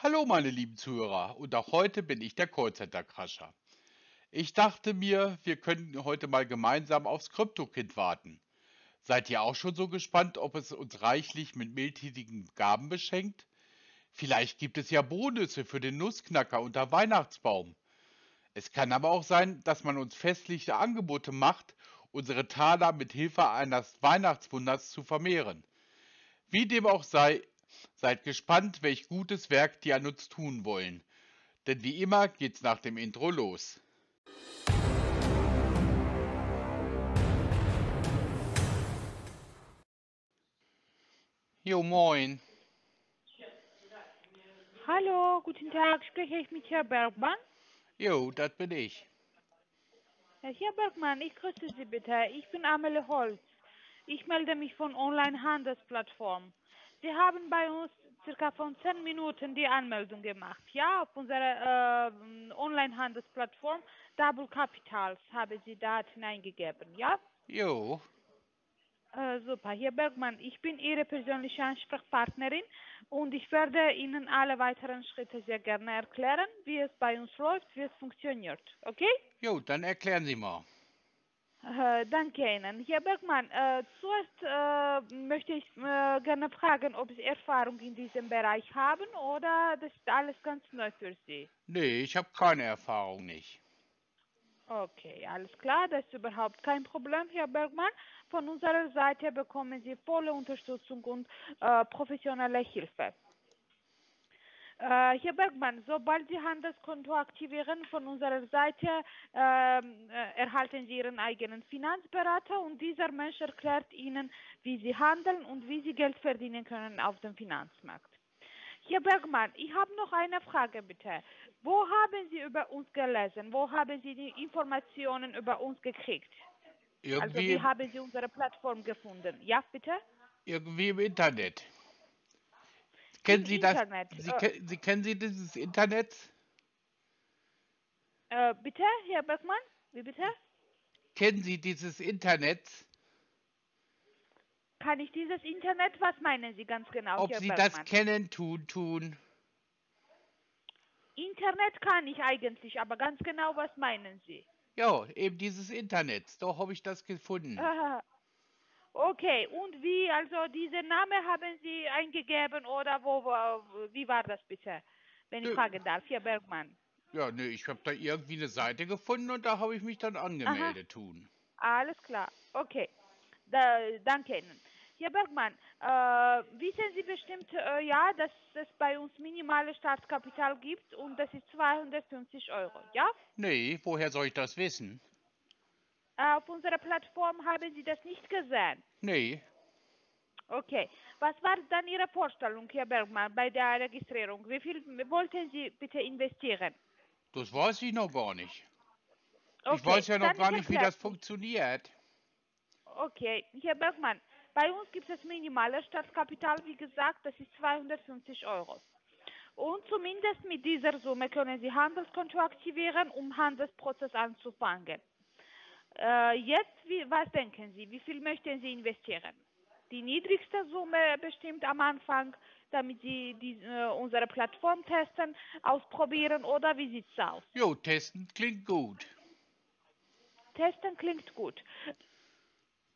Hallo meine lieben Zuhörer, und auch heute bin ich der Callcenter Crusher. Ich dachte mir, wir können heute mal gemeinsam aufs Kryptokind warten. Seid ihr auch schon so gespannt, ob es uns reichlich mit mildtätigen Gaben beschenkt? Vielleicht gibt es ja Bonusse für den Nussknacker unter Weihnachtsbaum. Es kann aber auch sein, dass man uns festliche Angebote macht, unsere Taler mit Hilfe eines Weihnachtswunders zu vermehren. Wie dem auch sei, seid gespannt, welch gutes Werk die an uns tun wollen. Denn wie immer geht's nach dem Intro los. Jo, moin. Hallo, guten Tag. Spreche ich mit Herrn Bergmann? Jo, das bin ich. Herr Bergmann, ich grüße Sie bitte. Ich bin Amelie Holz. Ich melde mich von Online-Handelsplattform. Sie haben bei uns circa von 10 Minuten die Anmeldung gemacht, ja, auf unserer Online-Handelsplattform Double Capitals habe Sie Daten eingegeben, ja? Jo. Super, Herr Bergmann, ich bin Ihre persönliche Ansprechpartnerin und ich werde Ihnen alle weiteren Schritte sehr gerne erklären, wie es bei uns läuft, wie es funktioniert, okay? Jo, dann erklären Sie mal. Danke Ihnen. Herr Bergmann, zuerst möchte ich gerne fragen, ob Sie Erfahrung in diesem Bereich haben oder das ist alles ganz neu für Sie? Nee, ich habe keine Erfahrung nicht. Okay, alles klar, das ist überhaupt kein Problem, Herr Bergmann. Von unserer Seite bekommen Sie volle Unterstützung und professionelle Hilfe. Herr Bergmann, sobald Sie Handelskonto aktivieren von unserer Seite, erhalten Sie Ihren eigenen Finanzberater und dieser Mensch erklärt Ihnen, wie Sie handeln und wie Sie Geld verdienen können auf dem Finanzmarkt. Herr Bergmann, ich habe noch eine Frage bitte. Wo haben Sie über uns gelesen? Wo haben Sie die Informationen über uns gekriegt? Also wie haben Sie unsere Plattform gefunden? Ja, bitte? Irgendwie im Internet. Kennen Sie das? Kennen Sie dieses Internet? Bitte, Herr Bergmann? Wie bitte? Kennen Sie dieses Internet? Kann ich dieses Internet? Was meinen Sie ganz genau, Herr Bergmann? Ob Sie das kennen, tun. Internet kann ich eigentlich, aber ganz genau, was meinen Sie? Ja, eben dieses Internet. Doch habe ich das gefunden. Aha. Okay, und wie, also diesen Namen haben Sie eingegeben oder wie war das bitte, wenn ich fragen darf, Herr Bergmann? Ja, nee, ich habe da irgendwie eine Seite gefunden und da habe ich mich dann angemeldet. Aha. Alles klar, okay, danke Ihnen. Herr Bergmann, wissen Sie bestimmt, ja, dass es bei uns minimales Startkapital gibt und das ist 250 Euro, ja? Nee, woher soll ich das wissen? Auf unserer Plattform haben Sie das nicht gesehen? Nee. Okay. Was war dann Ihre Vorstellung, Herr Bergmann, bei der Registrierung? Wie viel wollten Sie bitte investieren? Das weiß ich noch gar nicht. Okay. Ich weiß ja noch gar nicht, wie das funktioniert. Okay, Herr Bergmann, bei uns gibt es minimales Startkapital, wie gesagt, das ist 250 Euro. Und zumindest mit dieser Summe können Sie Handelskonto aktivieren, um Handelsprozess anzufangen. Jetzt, was denken Sie? Wie viel möchten Sie investieren? Die niedrigste Summe bestimmt am Anfang, damit Sie unsere Plattform testen, ausprobieren oder wie sieht es aus? Jo, testen klingt gut. Testen klingt gut.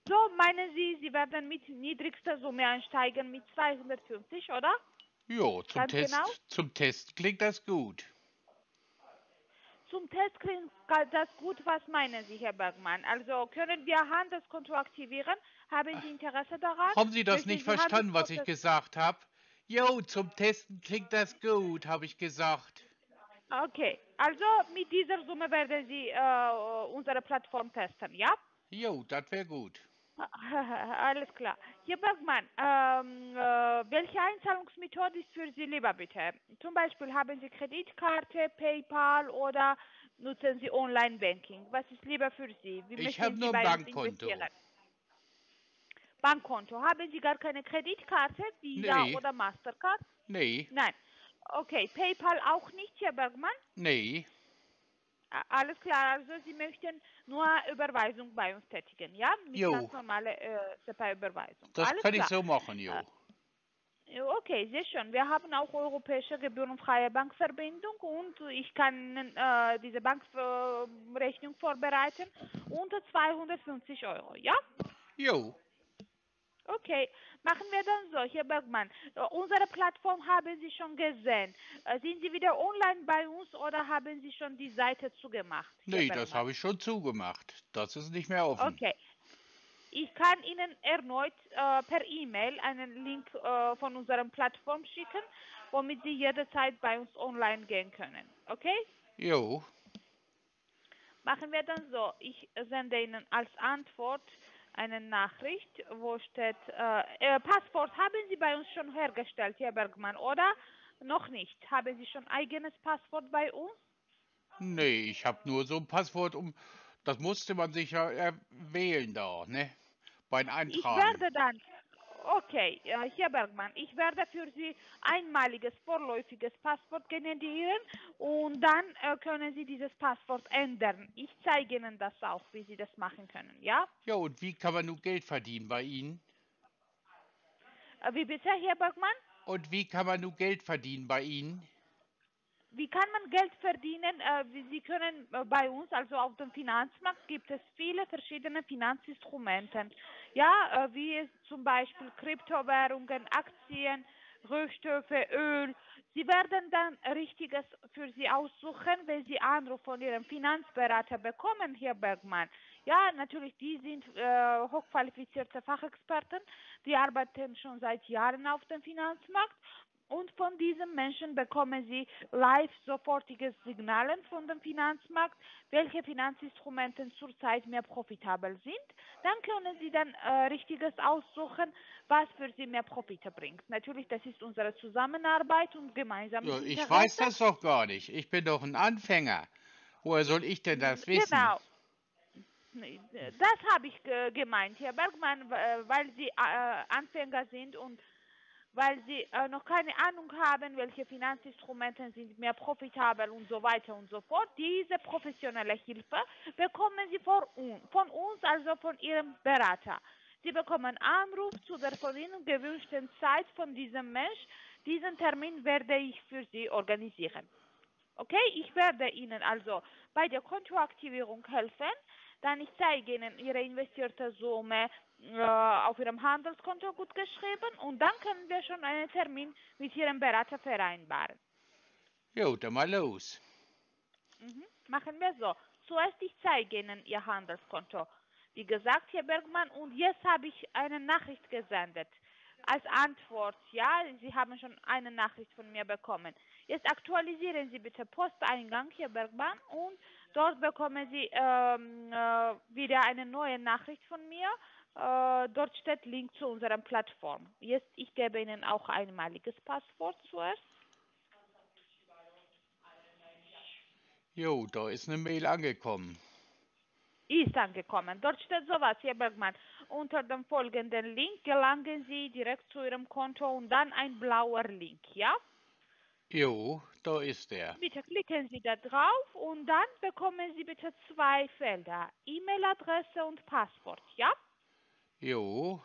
So, meinen Sie, Sie werden mit niedrigster Summe einsteigen, mit 250, oder? Jo, zum Test klingt das gut. Zum Test klingt das gut, was meinen Sie, Herr Bergmann? Also können wir Handelskonto aktivieren? Haben Sie Interesse daran? Haben Sie das nicht verstanden, was ich gesagt habe? Jo, zum Testen klingt das gut, habe ich gesagt. Okay, also mit dieser Summe werden Sie unsere Plattform testen, ja? Jo, das wäre gut. Alles klar. Herr Bergmann, welche Einzahlungsmethode ist für Sie lieber, bitte? Zum Beispiel haben Sie Kreditkarte, PayPal oder nutzen Sie Online-Banking? Was ist lieber für Sie? Wie ich habe nur ein Bankkonto. Bankkonto. Haben Sie gar keine Kreditkarte, Visa oder Mastercard? Nee. Nein. Okay, PayPal auch nicht, Herr Bergmann? Nee. Alles klar, also Sie möchten nur Überweisung bei uns tätigen, ja? Mit ganz normaler SEPA-Überweisung. Das kann ich so machen, jo. Okay, sehr schön. Wir haben auch europäische gebührenfreie Bankverbindung und ich kann diese Bankrechnung vorbereiten unter 250 Euro, ja? Jo. Okay, machen wir dann so, Herr Bergmann. Unsere Plattform haben Sie schon gesehen. Sind Sie wieder online bei uns oder haben Sie schon die Seite zugemacht? Nee, das habe ich schon zugemacht. Das ist nicht mehr offen. Okay. Ich kann Ihnen erneut per E-Mail einen Link von unserer Plattform schicken, womit Sie jederzeit bei uns online gehen können. Okay? Jo. Machen wir dann so. Ich sende Ihnen als Antwort eine Nachricht, wo steht, Passwort haben Sie bei uns schon hergestellt, Herr Bergmann, oder? Noch nicht. Haben Sie schon eigenes Passwort bei uns? Nee, ich habe nur so ein Passwort, das musste man sich ja wählen da, ne? Beim Eintragen. Ich werde dann, okay, Herr Bergmann, ich werde für Sie einmaliges, vorläufiges Passwort generieren und dann können Sie dieses Passwort ändern. Ich zeige Ihnen das auch, wie Sie das machen können, ja? Ja, und wie kann man nun Geld verdienen bei Ihnen? Wie bitte, Herr Bergmann? Und wie kann man nun Geld verdienen bei Ihnen? Wie kann man Geld verdienen? Sie können bei uns, also auf dem Finanzmarkt, gibt es viele verschiedene Finanzinstrumente. Ja, wie zum Beispiel Kryptowährungen, Aktien, Rohstoffe, Öl. Sie werden dann Richtiges für Sie aussuchen, wenn Sie Anruf von Ihrem Finanzberater bekommen, Herr Bergmann. Ja, natürlich, die sind hochqualifizierte Fachexperten. Die arbeiten schon seit Jahren auf dem Finanzmarkt. Und von diesen Menschen bekommen Sie live sofortiges Signal von dem Finanzmarkt, welche Finanzinstrumente zurzeit mehr profitabel sind. Dann können Sie dann Richtiges aussuchen, was für Sie mehr Profite bringt. Natürlich, das ist unsere Zusammenarbeit und gemeinsame Interessen. Ich weiß das doch gar nicht. Ich bin doch ein Anfänger. Woher soll ich denn das wissen? Genau. Das habe ich gemeint, Herr Bergmann, weil Sie Anfänger sind und weil Sie noch keine Ahnung haben, welche Finanzinstrumente sind mehr profitabel und so weiter und so fort. Diese professionelle Hilfe bekommen Sie von uns, also von Ihrem Berater. Sie bekommen Anruf zu der von Ihnen gewünschten Zeit von diesem Mensch. Diesen Termin werde ich für Sie organisieren. Okay, ich werde Ihnen also bei der Kontoaktivierung helfen. Dann ich zeige Ihnen Ihre investierte Summe auf Ihrem Handelskonto gut geschrieben und dann können wir schon einen Termin mit Ihrem Berater vereinbaren. Jo, dann mal los. Mhm. Machen wir so. Zuerst ich zeige Ihnen Ihr Handelskonto. Wie gesagt, Herr Bergmann, und jetzt habe ich eine Nachricht gesendet. Als Antwort, ja, Sie haben schon eine Nachricht von mir bekommen. Jetzt aktualisieren Sie bitte Posteingang, Herr Bergmann, und dort bekommen Sie wieder eine neue Nachricht von mir. Dort steht Link zu unserer Plattform. Jetzt, ich gebe Ihnen auch einmaliges Passwort zuerst. Jo, da ist eine Mail angekommen. Ist angekommen. Dort steht sowas, Herr Bergmann. Unter dem folgenden Link gelangen Sie direkt zu Ihrem Konto und dann ein blauer Link, ja? Jo, da ist er. Bitte klicken Sie da drauf und dann bekommen Sie bitte zwei Felder, E-Mail-Adresse und Passwort, ja? Jo.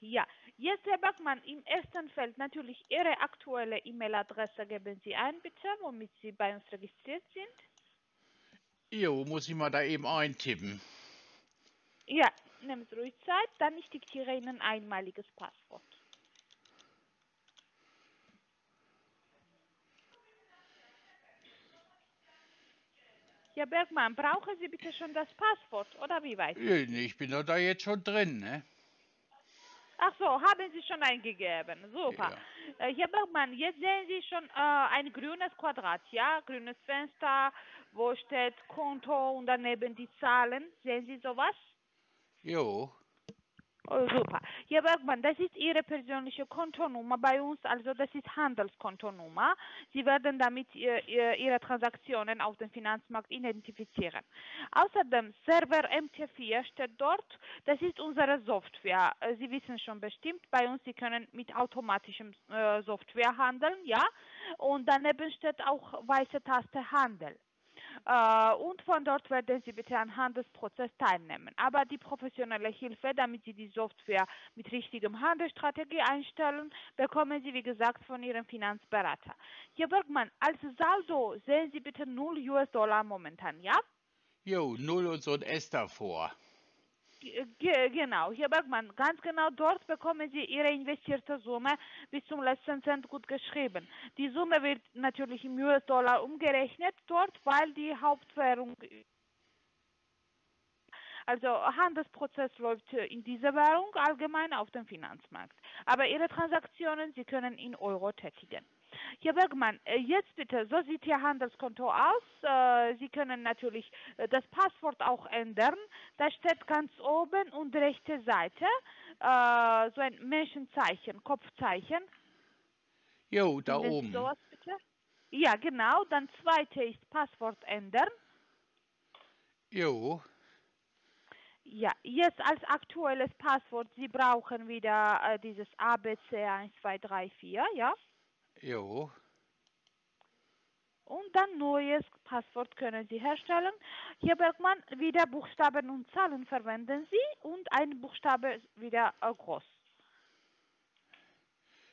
Ja, jetzt, Herr Bergmann, im ersten Feld natürlich Ihre aktuelle E-Mail-Adresse geben Sie ein, bitte, womit Sie bei uns registriert sind. Jo, muss ich mal da eben eintippen. Ja, nehmen Sie ruhig Zeit, dann ich diktiere Ihnen ein einmaliges Passwort. Ja, Bergmann, brauchen Sie bitte schon das Passwort, oder wie weit? Ich bin doch da jetzt schon drin, ne? Ach so, haben Sie schon eingegeben. Super. Ja. Herr Bergmann, jetzt sehen Sie schon ein grünes Quadrat, ja? Grünes Fenster, wo steht Konto und daneben die Zahlen. Sehen Sie sowas? Jo. Oh, super. Herr Bergmann, das ist Ihre persönliche Kontonummer bei uns, also das ist Handelskontonummer. Sie werden damit Ihre Transaktionen auf dem Finanzmarkt identifizieren. Außerdem Server MT4 steht dort, das ist unsere Software. Sie wissen schon bestimmt, bei uns, Sie können mit automatischem Software handeln, ja. Und daneben steht auch weiße Taste Handel. und von dort werden Sie bitte am Handelsprozess teilnehmen. Aber die professionelle Hilfe, damit Sie die Software mit richtigem Handelsstrategie einstellen, bekommen Sie, wie gesagt, von Ihrem Finanzberater. Herr Bergmann, als Saldo sehen Sie bitte 0 US-Dollar momentan, ja? Jo, 0 und so ein S davor. Genau, Herr Bergmann, ganz genau dort bekommen Sie Ihre investierte Summe bis zum letzten Cent gut geschrieben. Die Summe wird natürlich im US-Dollar umgerechnet dort, weil die Hauptwährung, also Handelsprozess läuft in dieser Währung allgemein auf dem Finanzmarkt. Aber Ihre Transaktionen, Sie können in Euro tätigen. Herr Bergmann, jetzt bitte, so sieht Ihr Handelskonto aus. Sie können natürlich das Passwort auch ändern. Da steht ganz oben und rechte Seite so ein Menschenzeichen, Kopfzeichen. Jo, da oben. Sowas, bitte? Ja, genau. Dann zweite ist Passwort ändern. Jo. Ja, jetzt als aktuelles Passwort, Sie brauchen wieder dieses ABC1234, ja? Jo. Und dann neues Passwort können Sie herstellen. Hier Bergmann, wieder Buchstaben und Zahlen verwenden Sie und ein Buchstabe wieder groß.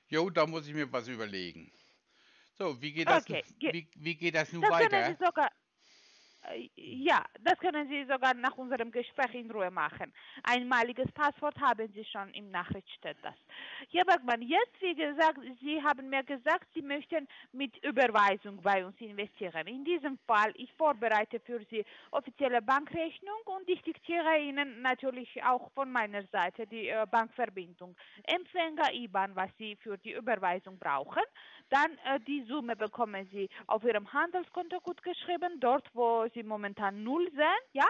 Jo, da muss ich mir was überlegen. So, wie geht das, okay. Wie geht das nun das weiter? Können Sie sogar, ja, das können Sie sogar nach unserem Gespräch in Ruhe machen. Einmaliges Passwort haben Sie schon, im Nachricht steht das. Herr Bergmann, jetzt, wie gesagt, Sie haben mir gesagt, Sie möchten mit Überweisung bei uns investieren. In diesem Fall, ich vorbereite für Sie offizielle Bankrechnung und ich diktiere Ihnen natürlich auch von meiner Seite die Bankverbindung. Empfänger IBAN, was Sie für die Überweisung brauchen. Dann die Summe bekommen Sie auf Ihrem Handelskonto gutgeschrieben, dort, wo Sie momentan 0 sehen, ja?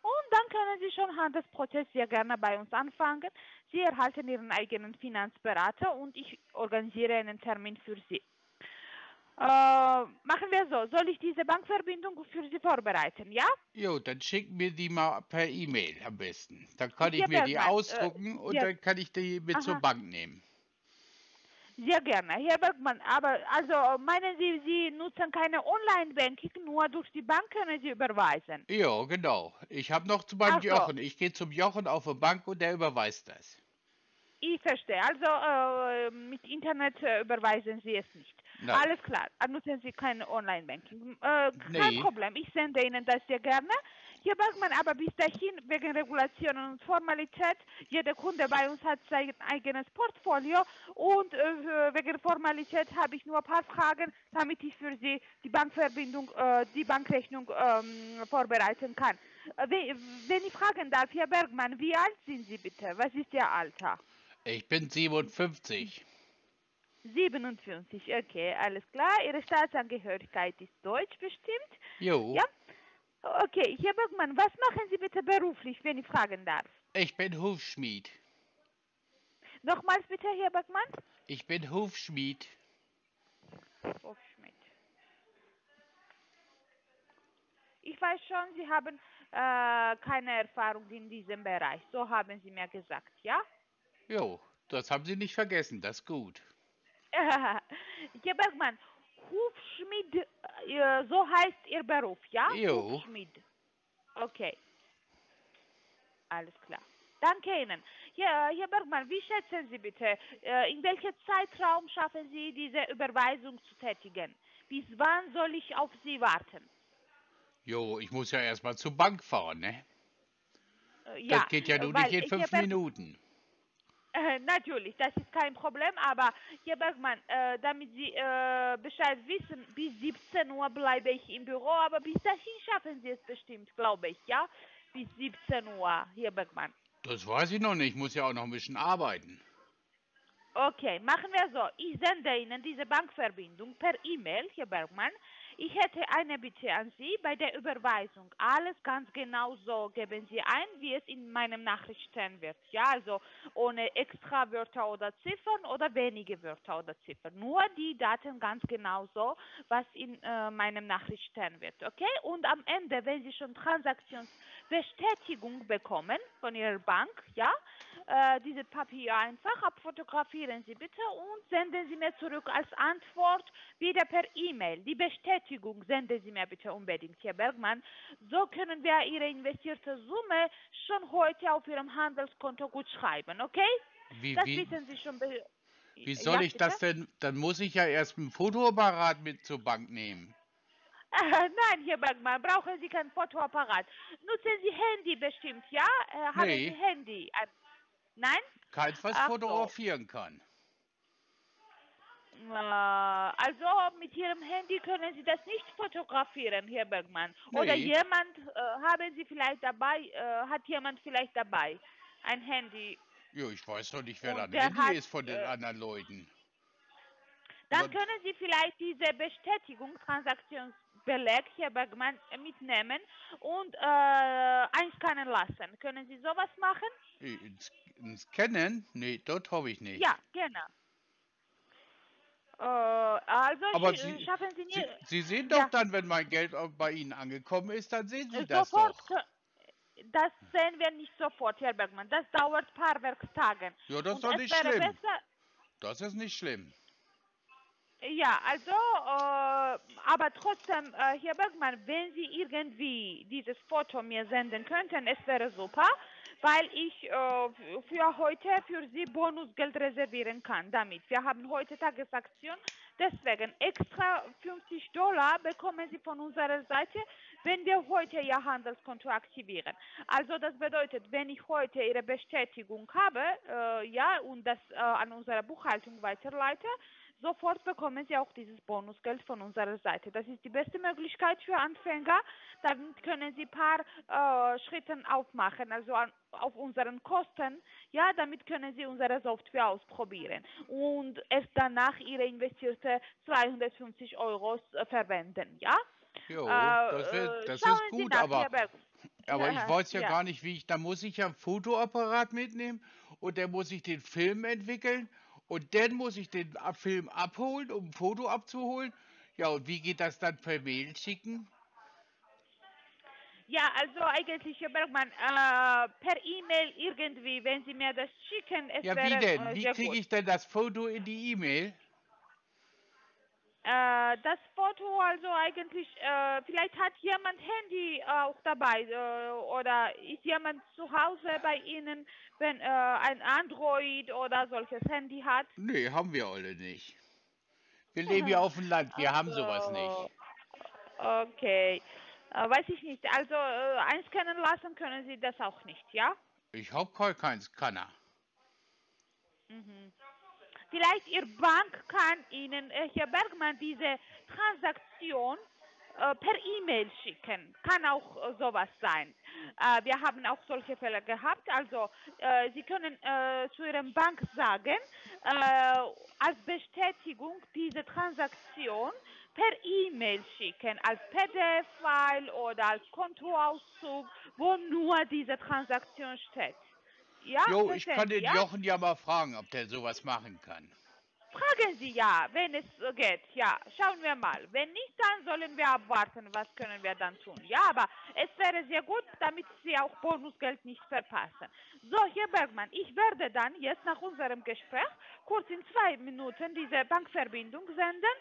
Und dann können Sie schon Handelsprozess sehr gerne bei uns anfangen. Sie erhalten Ihren eigenen Finanzberater und ich organisiere einen Termin für Sie. Machen wir so. Soll ich diese Bankverbindung für Sie vorbereiten, ja? Jo, dann schicken mir die mal per E-Mail am besten. Dann kann ich mir die ausdrucken und dann kann ich die mit zur Bank nehmen. Sehr gerne, Herr Bergmann, aber also meinen Sie, Sie nutzen keine Online-Banking, nur durch die Bank können Sie überweisen? Ja, genau. Ich habe noch zu meinem Jochen. Ich gehe zum Jochen auf die Bank und der überweist das. Ich verstehe. Also mit Internet überweisen Sie es nicht. Nein. Alles klar, nutzen Sie kein Online-Banking. Kein Problem, ich sende Ihnen das sehr gerne. Herr Bergmann, aber bis dahin, wegen Regulationen und Formalität, jeder Kunde bei uns hat sein eigenes Portfolio und wegen Formalität habe ich nur ein paar Fragen, damit ich für Sie die Bankverbindung, die Bankrechnung vorbereiten kann. Wenn ich fragen darf, Herr Bergmann, wie alt sind Sie bitte? Was ist Ihr Alter? Ich bin 57. 57, okay, alles klar. Ihre Staatsangehörigkeit ist deutsch bestimmt. Jo. Ja. Okay, Herr Bergmann, was machen Sie bitte beruflich, wenn ich fragen darf? Ich bin Hufschmied. Nochmals bitte, Herr Bergmann? Ich bin Hufschmied. Hufschmied. Ich weiß schon, Sie haben keine Erfahrung in diesem Bereich. So haben Sie mir gesagt, ja? Jo, das haben Sie nicht vergessen, das ist gut. Herr Bergmann, Hufschmied, so heißt Ihr Beruf, ja? Jo. Hufschmied. Okay. Alles klar. Danke Ihnen. Ja, Herr Bergmann, wie schätzen Sie bitte, in welchem Zeitraum schaffen Sie diese Überweisung zu tätigen? Bis wann soll ich auf Sie warten? Jo, ich muss ja erstmal zur Bank fahren, ne? Ja. Das geht ja nur nicht in 5 Minuten. Natürlich, das ist kein Problem, aber Herr Bergmann, damit Sie Bescheid wissen, bis 17 Uhr bleibe ich im Büro, aber bis dahin schaffen Sie es bestimmt, glaube ich, ja? Bis 17 Uhr, Herr Bergmann. Das weiß ich noch nicht, ich muss ja auch noch ein bisschen arbeiten. Okay, machen wir so, ich sende Ihnen diese Bankverbindung per E-Mail, Herr Bergmann. Ich hätte eine Bitte an Sie bei der Überweisung. Alles ganz genau so geben Sie ein, wie es in meinem Nachricht stehen wird. Ja, also ohne extra Wörter oder Ziffern oder wenige Wörter oder Ziffern. Nur die Daten ganz genau so, was in meinem Nachricht stehen wird. Okay? Und am Ende, wenn Sie schon Transaktionsbestätigung bekommen von Ihrer Bank, ja, dieses Papier einfach, abfotografieren Sie bitte und senden Sie mir zurück als Antwort wieder per E-Mail. Die Bestätigung senden Sie mir bitte unbedingt, Herr Bergmann. So können wir Ihre investierte Summe schon heute auf Ihrem Handelskonto gut schreiben, okay? Das wissen Sie schon. Wie soll ich das denn? Dann muss ich ja erst ein Fotoapparat mit zur Bank nehmen. Nein, Herr Bergmann, brauchen Sie kein Fotoapparat. Nutzen Sie Handy bestimmt, ja? Haben Sie Handy? Nein? Keins, was fotografieren kann. Also mit Ihrem Handy können Sie das nicht fotografieren, Herr Bergmann. Oder jemand, haben Sie vielleicht dabei, hat jemand vielleicht dabei ein Handy? Ja, ich weiß doch nicht, wer da Handy ist von den anderen Leuten. Dann können Sie vielleicht diese Bestätigung, Transaktionsbeleg, Herr Bergmann, mitnehmen und einscannen lassen. Können Sie sowas machen? Scannen? Nee, dort habe ich nicht. Ja, genau. Also aber Sie, schaffen Sie nicht. Sie sehen doch dann, wenn mein Geld bei Ihnen angekommen ist, dann sehen Sie das doch. Das sehen wir nicht sofort, Herr Bergmann. Das dauert ein paar Werktage. Ja, das ist doch nicht schlimm. Das ist nicht schlimm. Ja, also, aber trotzdem, Herr Bergmann, wenn Sie irgendwie dieses Foto mir senden könnten, es wäre super, weil ich für heute für Sie Bonusgeld reservieren kann damit. Wir haben heute Tagesaktion, deswegen extra $50 bekommen Sie von unserer Seite, wenn wir heute Ihr Handelskonto aktivieren. Also das bedeutet, wenn ich heute Ihre Bestätigung habe, ja, und das an unsere Buchhaltung weiterleite, sofort bekommen Sie auch dieses Bonusgeld von unserer Seite. Das ist die beste Möglichkeit für Anfänger. Damit können Sie ein paar Schritte aufmachen, also auf unseren Kosten. Ja, damit können Sie unsere Software ausprobieren und erst danach Ihre investierte 250 Euro verwenden. Ja? Jo, das ist gut, aber ich weiß ja gar nicht, wie ich, da muss ich ja ein Fotoapparat mitnehmen und dann muss ich den Film entwickeln. Und dann muss ich den Film abholen, um ein Foto abzuholen. Ja, und wie geht das dann per Mail schicken? Ja, also eigentlich, Herr Bergmann, per E-Mail irgendwie, wenn Sie mir das schicken, es wäre sehr gut. Ja, wie denn? Wie kriege ich denn das Foto in die E-Mail? Das Foto, also eigentlich, vielleicht hat jemand Handy auch dabei oder ist jemand zu Hause bei Ihnen, wenn ein Android oder solches Handy hat? Nee, haben wir alle nicht. Wir leben ja auf dem Land, wir haben sowas nicht. Okay, weiß ich nicht. Also einscannen lassen können Sie das auch nicht, ja? Ich habe keinen Scanner. Mhm. Vielleicht Ihre Bank kann Ihnen, Herr Bergmann, diese Transaktion per E-Mail schicken. Kann auch sowas sein. Wir haben auch solche Fälle gehabt. Also Sie können zu Ihrem Bank sagen, als Bestätigung diese Transaktion per E-Mail schicken, als PDF-File oder als Kontoauszug, wo nur diese Transaktion steht. Ja, jo, ich kann den Jochen ja mal fragen, ob der sowas machen kann. Fragen Sie ja, wenn es geht. Ja, schauen wir mal. Wenn nicht, dann sollen wir abwarten, was können wir dann tun. Ja, aber es wäre sehr gut, damit Sie auch Bonusgeld nicht verpassen. So, Herr Bergmann, ich werde dann jetzt nach unserem Gespräch kurz in 2 Minuten diese Bankverbindung senden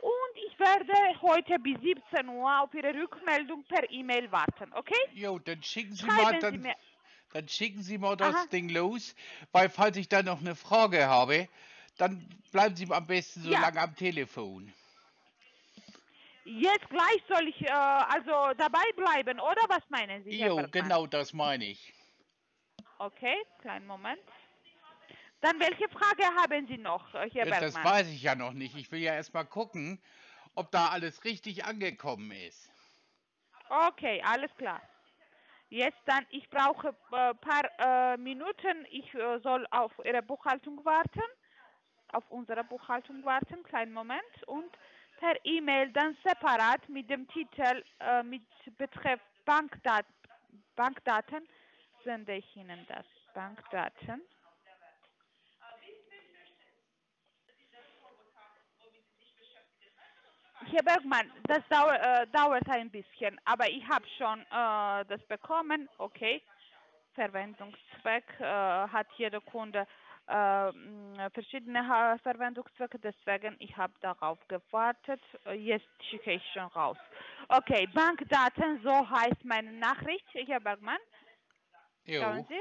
und ich werde heute bis 17 Uhr auf Ihre Rückmeldung per E-Mail warten, okay? Jo, dann schicken Sie mal dann... Dann schicken Sie mal das Ding los, weil falls ich da noch eine Frage habe, dann bleiben Sie am besten so lange am Telefon. Jetzt gleich soll ich also dabei bleiben, oder was meinen Sie? Jo, genau das meine ich. Okay, kleinen Moment. Dann welche Frage haben Sie noch, Herr Bergmann? Das weiß ich ja noch nicht. Ich will ja erstmal gucken, ob da alles richtig angekommen ist. Okay, alles klar. Jetzt dann, ich brauche ein paar Minuten, ich soll auf Ihre Buchhaltung warten, auf unsere Buchhaltung warten, kleinen Moment, und per E-Mail dann separat mit dem Titel, mit Betreff Bankdaten, sende ich Ihnen das, Bankdaten. Herr Bergmann, das dauert ein bisschen, aber ich habe schon das bekommen. Okay, Verwendungszweck hat jeder Kunde verschiedene Verwendungszwecke, deswegen ich habe darauf gewartet. Jetzt schicke ich schon raus. Okay, Bankdaten, so heißt meine Nachricht, Herr Bergmann. Schauen Sie,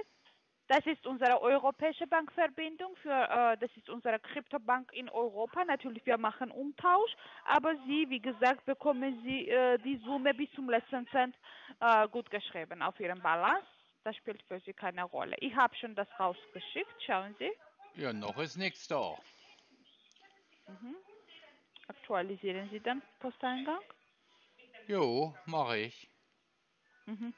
das ist unsere europäische Bankverbindung, das ist unsere Kryptobank in Europa. Natürlich, wir machen Umtausch, aber Sie, wie gesagt, bekommen Sie die Summe bis zum letzten Cent gut geschrieben auf Ihrem Balance. Das spielt für Sie keine Rolle. Ich habe schon das rausgeschickt, schauen Sie. Ja, noch ist nichts da. Mhm. Aktualisieren Sie den Posteingang? Jo, mache ich. Mhm.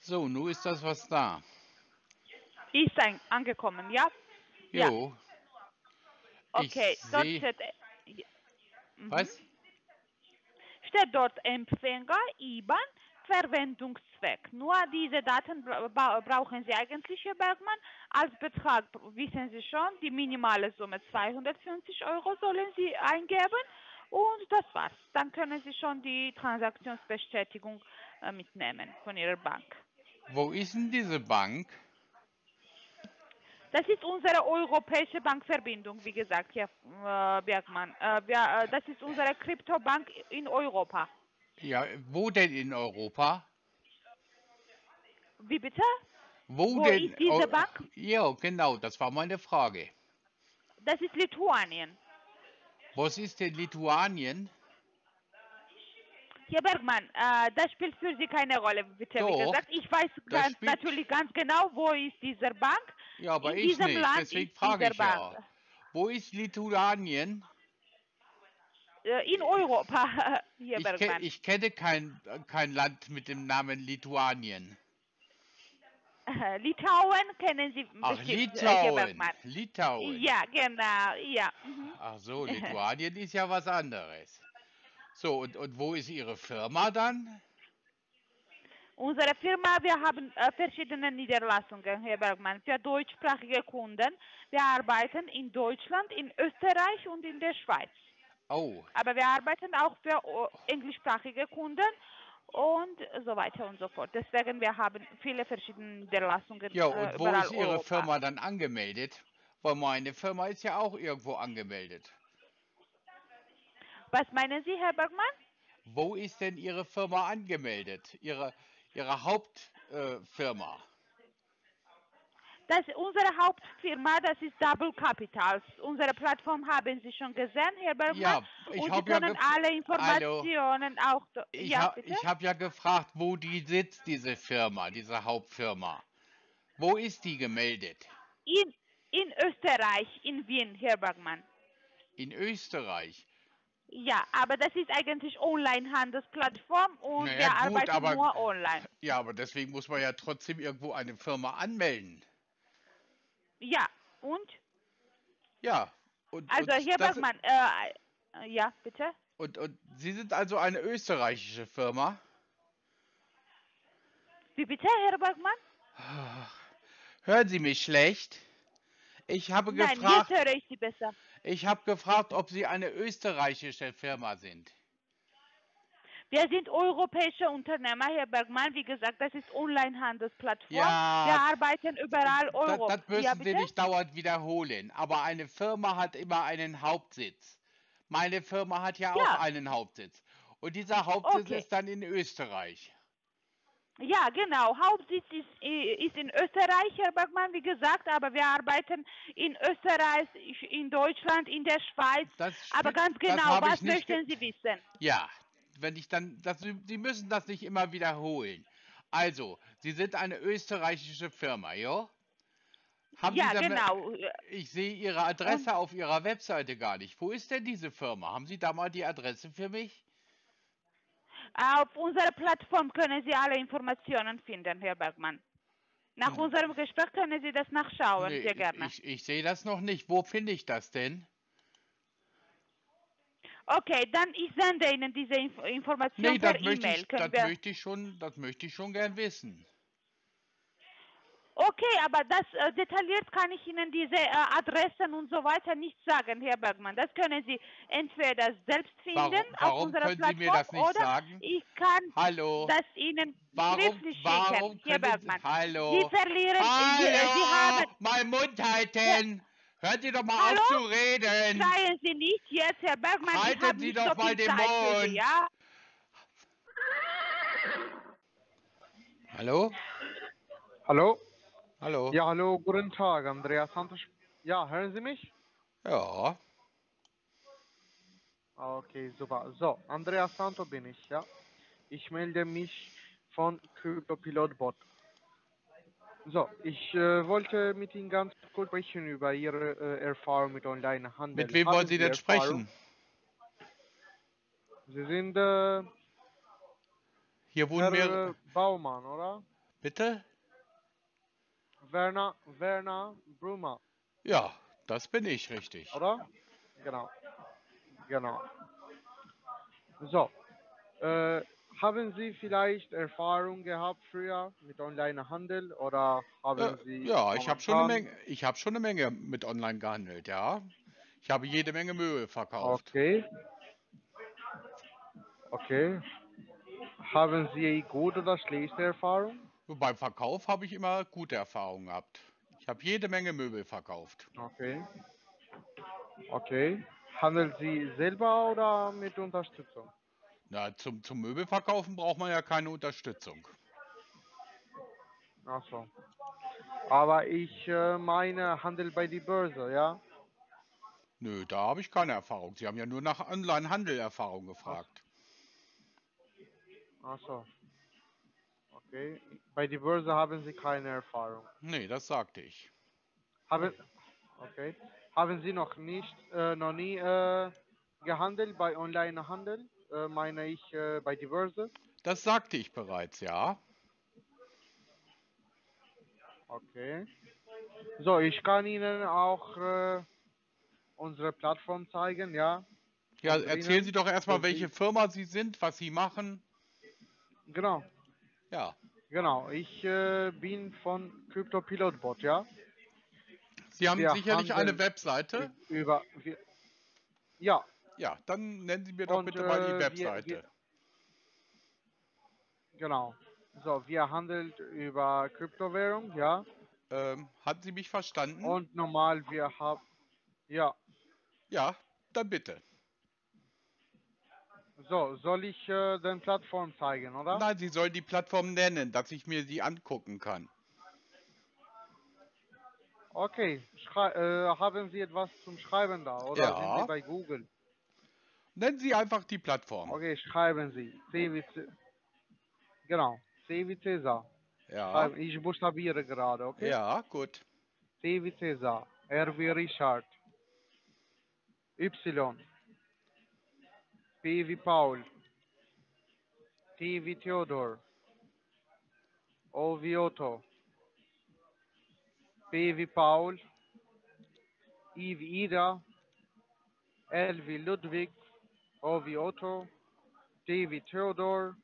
So, nun ist das was da. Ist angekommen, ja? Jo. Ja. Okay, dort steht... Was? Steht dort Empfänger, IBAN, Verwendungszweck. Nur diese Daten brauchen Sie eigentlich, Herr Bergmann. Als Betrag, wissen Sie schon, die minimale Summe 250 € sollen Sie eingeben. Und das war's. Dann können Sie schon die Transaktionsbestätigung mitnehmen von Ihrer Bank. Wo ist denn diese Bank? Das ist unsere europäische Bankverbindung, wie gesagt, Herr Bergmann. Das ist unsere Kryptobank in Europa. Ja, wo denn in Europa? Wie bitte? Wo denn? Ist diese Bank? Ja, genau, das war meine Frage. Das ist Litauen. Was ist denn Litauen? Herr Bergmann, das spielt für Sie keine Rolle, bitte. Doch, wie gesagt, ich weiß natürlich ganz genau, wo ist diese Bank. Ja, aber ich nicht, deswegen frage ich ja. Wo ist Litauen? In Europa, Herr Bergmann. Ich kenne kein Land mit dem Namen Litauen. Litauen kennen Sie bestimmt, Herr Bergmann. Litauen. Ja, genau, ja. Mhm. Ach so, Litauen ist ja was anderes. So, und wo ist Ihre Firma dann? Unsere Firma, wir haben verschiedene Niederlassungen, Herr Bergmann, für deutschsprachige Kunden. Wir arbeiten in Deutschland, in Österreich und in der Schweiz. Oh. Aber wir arbeiten auch für englischsprachige Kunden und so weiter und so fort. Deswegen, wir haben viele verschiedene Niederlassungen. Ja, und wo ist Ihre Firma dann angemeldet? Weil meine Firma ist ja auch irgendwo angemeldet. Was meinen Sie, Herr Bergmann? Wo ist denn Ihre Firma angemeldet? Ihre Hauptfirma? Unsere Hauptfirma, das ist Double Capitals. Unsere Plattform haben Sie schon gesehen, Herr Bergmann. Ja, und Sie können alle Informationen auch... Ich habe ja gefragt, wo die sitzt, diese Firma, diese Hauptfirma. Wo ist die gemeldet? In Österreich, in Wien, Herr Bergmann. In Österreich? Ja, aber das ist eigentlich Online-Handelsplattform und naja, wir arbeiten nur online. Ja, aber deswegen muss man ja trotzdem irgendwo eine Firma anmelden. Ja, und? Ja. Und Herr Bergmann, ja, bitte? Und Sie sind also eine österreichische Firma? Wie bitte, Herr Bergmann? Hören Sie mich schlecht? Ich habe gefragt... Nein, jetzt höre ich Sie besser. Ich habe gefragt, ob Sie eine österreichische Firma sind. Wir sind europäische Unternehmer, Herr Bergmann. Wie gesagt, das ist Online-Handelsplattform. Ja, wir arbeiten überall Europa. Das müssen Sie nicht dauernd wiederholen. Aber eine Firma hat immer einen Hauptsitz. Meine Firma hat ja auch einen Hauptsitz. Und dieser Hauptsitz ist dann in Österreich. Ja, genau. Hauptsitz ist in Österreich, Herr Bergmann, wie gesagt, aber wir arbeiten in Österreich, in Deutschland, in der Schweiz. Aber ganz genau, was möchten Sie wissen? Ja, wenn ich dann, Sie müssen das nicht immer wiederholen. Also, Sie sind eine österreichische Firma, jo? Ja, genau. Ich sehe Ihre Adresse auf Ihrer Webseite gar nicht. Wo ist denn diese Firma? Haben Sie da mal die Adresse für mich? Auf unserer Plattform können Sie alle Informationen finden, Herr Bergmann. Nach unserem Gespräch können Sie das nachschauen, sehr gerne. Ich sehe das noch nicht. Wo finde ich das denn? Okay, dann ich sende Ihnen diese Informationen per E-Mail. Das möchte ich schon gern wissen. Okay, aber das detailliert kann ich Ihnen diese Adressen und so weiter nicht sagen, Herr Bergmann. Das können Sie entweder selbst finden auf unserer Plattform, Sie mir das nicht oder sagen? Ich kann das Ihnen schriftlich schicken, Herr Bergmann. Sie verlieren... Sie haben... Mein Mund halten! Hören Sie doch mal auf zu reden! Schreien Sie nicht jetzt, Herr Bergmann. Halten Sie doch mal den Mund! Ja? Hallo? Hallo? Hallo. Ja, hallo, guten Tag, Andreas Santos. Ja, hören Sie mich? Ja. Okay, super. So, Andreas Santos bin ich, ja. Ich melde mich von Crypto Pilot Bot. So, ich wollte mit Ihnen ganz kurz sprechen über Ihre Erfahrung mit Onlinehandel. Mit wem wollen Sie denn sprechen? Sie sind hier wohnen Herr Baumann, oder? Bitte? Werner Brümmer. Ja, das bin ich, richtig. Oder? Genau. Genau. So. Haben Sie vielleicht Erfahrung gehabt früher mit Onlinehandel oder haben Sie... Ja, ich habe schon eine Menge mit Online gehandelt, ja. Ich habe jede Menge Möbel verkauft. Okay. Okay. Haben Sie gute oder schlechte Erfahrung? Beim Verkauf habe ich immer gute Erfahrungen gehabt. Ich habe jede Menge Möbel verkauft. Okay. Okay. Handeln Sie selber oder mit Unterstützung? Na, zum Möbelverkaufen braucht man ja keine Unterstützung. Ach so. Aber ich meine Handel bei der Börse, ja? Nö, da habe ich keine Erfahrung. Sie haben ja nur nach Online-Handel-Erfahrung gefragt. Ach so. Okay. Bei der Börse haben Sie keine Erfahrung. Nee, das sagte ich. Okay. Haben Sie noch nie gehandelt bei Onlinehandel? Meine ich bei der Börse? Das sagte ich bereits, ja. Okay. So, ich kann Ihnen auch unsere Plattform zeigen, ja. Ja, erzählen Sie doch erstmal, welche Firma Sie sind, was Sie machen. Genau. Ja. Genau, ich bin von Crypto Pilot Bot, ja. Sie haben sicherlich eine Webseite. Ja. Ja, dann nennen Sie mir doch bitte mal die Webseite. Genau. So, wir handeln über Kryptowährung, ja. Haben Sie mich verstanden? Und normal, wir haben... Ja. Ja, dann bitte. So, soll ich den Plattform zeigen, oder? Nein, Sie sollen die Plattform nennen, dass ich mir die angucken kann. Okay, haben Sie etwas zum Schreiben da, oder ja. Sind Sie bei Google? Nennen Sie einfach die Plattform. Okay, schreiben Sie. CWC. Genau, CWCSA. Ja. Ich buchstabiere gerade, okay? Ja, gut. CWCSA, R wie Richard, Y. P wie Paul, T wie Theodor, O wie Otto, P wie Paul, I wie Ida, L wie Ludwig, O wie Otto, T wie Theodor,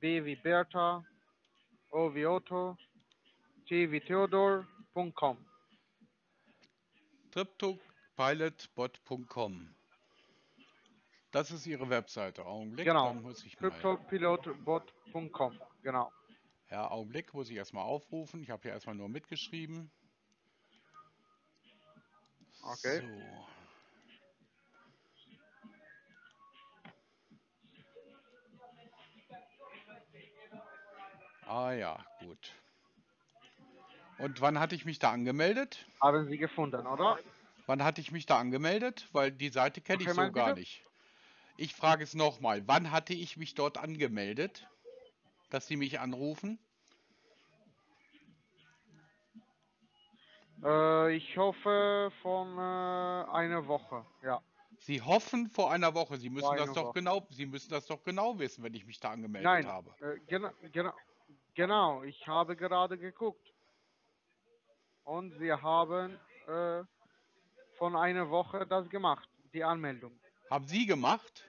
B wie Bertha, O wie Otto, T wie Theodor.com. CryptoPilotBot.com. Das ist Ihre Webseite. Augenblick, genau. Dann muss ich mal... CryptoPilotBot.com, genau. Ja, Augenblick, muss ich erstmal aufrufen. Ich habe hier erstmal nur mitgeschrieben. Okay. So. Ah ja, gut. Und wann hatte ich mich da angemeldet? Haben Sie gefunden, oder? Wann hatte ich mich da angemeldet? Weil die Seite kenne ich so gar nicht. Ich frage es nochmal, wann hatte ich mich dort angemeldet, dass Sie mich anrufen? Ich hoffe von einer Woche, ja. Sie hoffen vor einer Woche, Sie müssen das doch genau, Sie müssen das doch genau wissen, wenn ich mich da angemeldet habe. Genau, ich habe gerade geguckt. Und wir haben von einer Woche das gemacht, die Anmeldung. Haben Sie gemacht?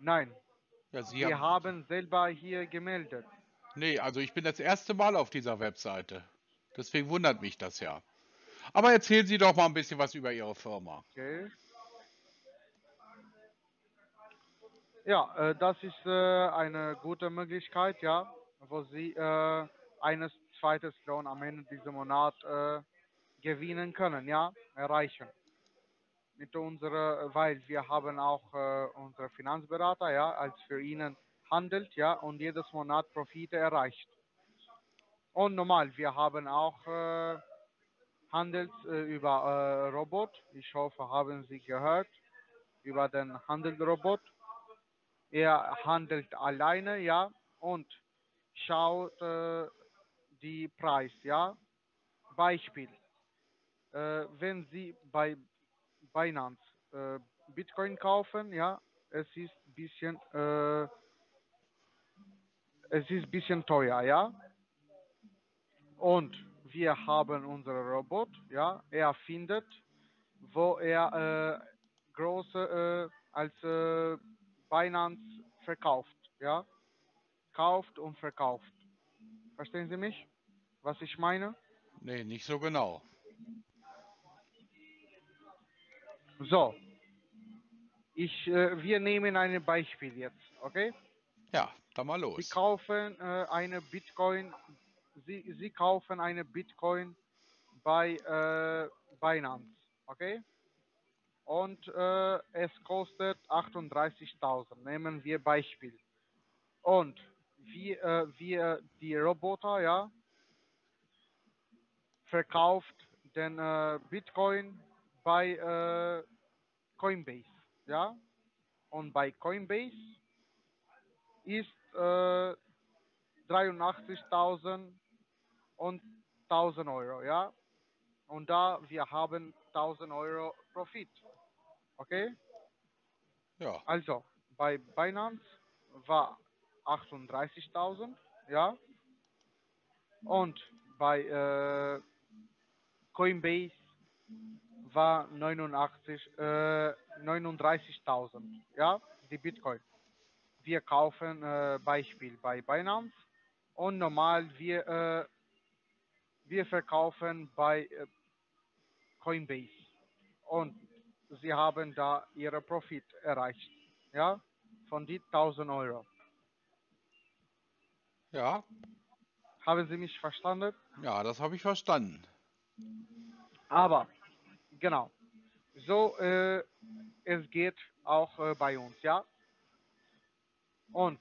Nein. Ja, Sie haben selber hier gemeldet. Nee, also ich bin das erste Mal auf dieser Webseite. Deswegen wundert mich das ja. Aber erzählen Sie doch mal ein bisschen was über Ihre Firma. Okay. Ja, das ist eine gute Möglichkeit, ja, wo Sie eines zweites Lohn am Ende dieses Monats gewinnen können, ja, erreichen. Mit unserer, weil wir haben auch unsere Finanzberater, ja, als für Ihnen handelt, ja, und jedes Monat Profite erreicht. Und normal, wir haben auch Handels über Robot. Ich hoffe, haben Sie gehört über den Handelsrobot. Er handelt alleine, ja, und schaut die Preis, ja. Beispiel, wenn Sie bei Binance Bitcoin kaufen, ja, es ist bisschen teuer, ja. Und wir haben unseren Robot, ja, er findet, wo er große Binance verkauft, ja, kauft und verkauft. Verstehen Sie mich, was ich meine? Nee, nicht so genau. So, wir nehmen ein Beispiel jetzt, okay? Ja, dann mal los. Sie kaufen eine Bitcoin, Sie kaufen eine Bitcoin bei Binance, okay? Und es kostet 38.000, nehmen wir Beispiel. Und die Roboter, ja, verkauft den Bitcoin bei Coinbase, ja. Und bei Coinbase ist 83.000 und 1.000 Euro, ja. Und da wir haben 1.000 Euro Profit. Okay? Ja. Also, bei Binance war 38.000, ja. Und bei Coinbase war 39.000, ja, die Bitcoin. Wir kaufen Beispiel bei Binance und normal wir verkaufen bei Coinbase. Und sie haben da ihre Profit erreicht, ja, von die 1.000 Euro. Ja. Haben Sie mich verstanden? Ja, das habe ich verstanden. Aber, genau, so es geht auch bei uns, ja. Und,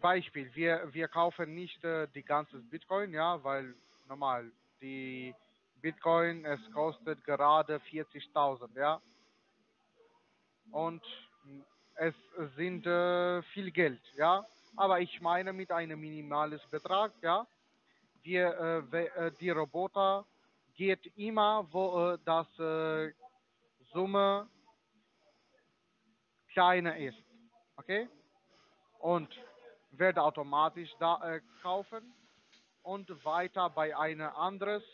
Beispiel, wir kaufen nicht die ganze Bitcoin, ja, weil normal, die Bitcoin, es kostet gerade 40.000, ja. Und es sind viel Geld, ja. Aber ich meine mit einem minimalen Betrag, ja. Die Roboter geht immer, wo das Summe kleiner ist, okay. Und wird automatisch da kaufen und weiter bei einer anderes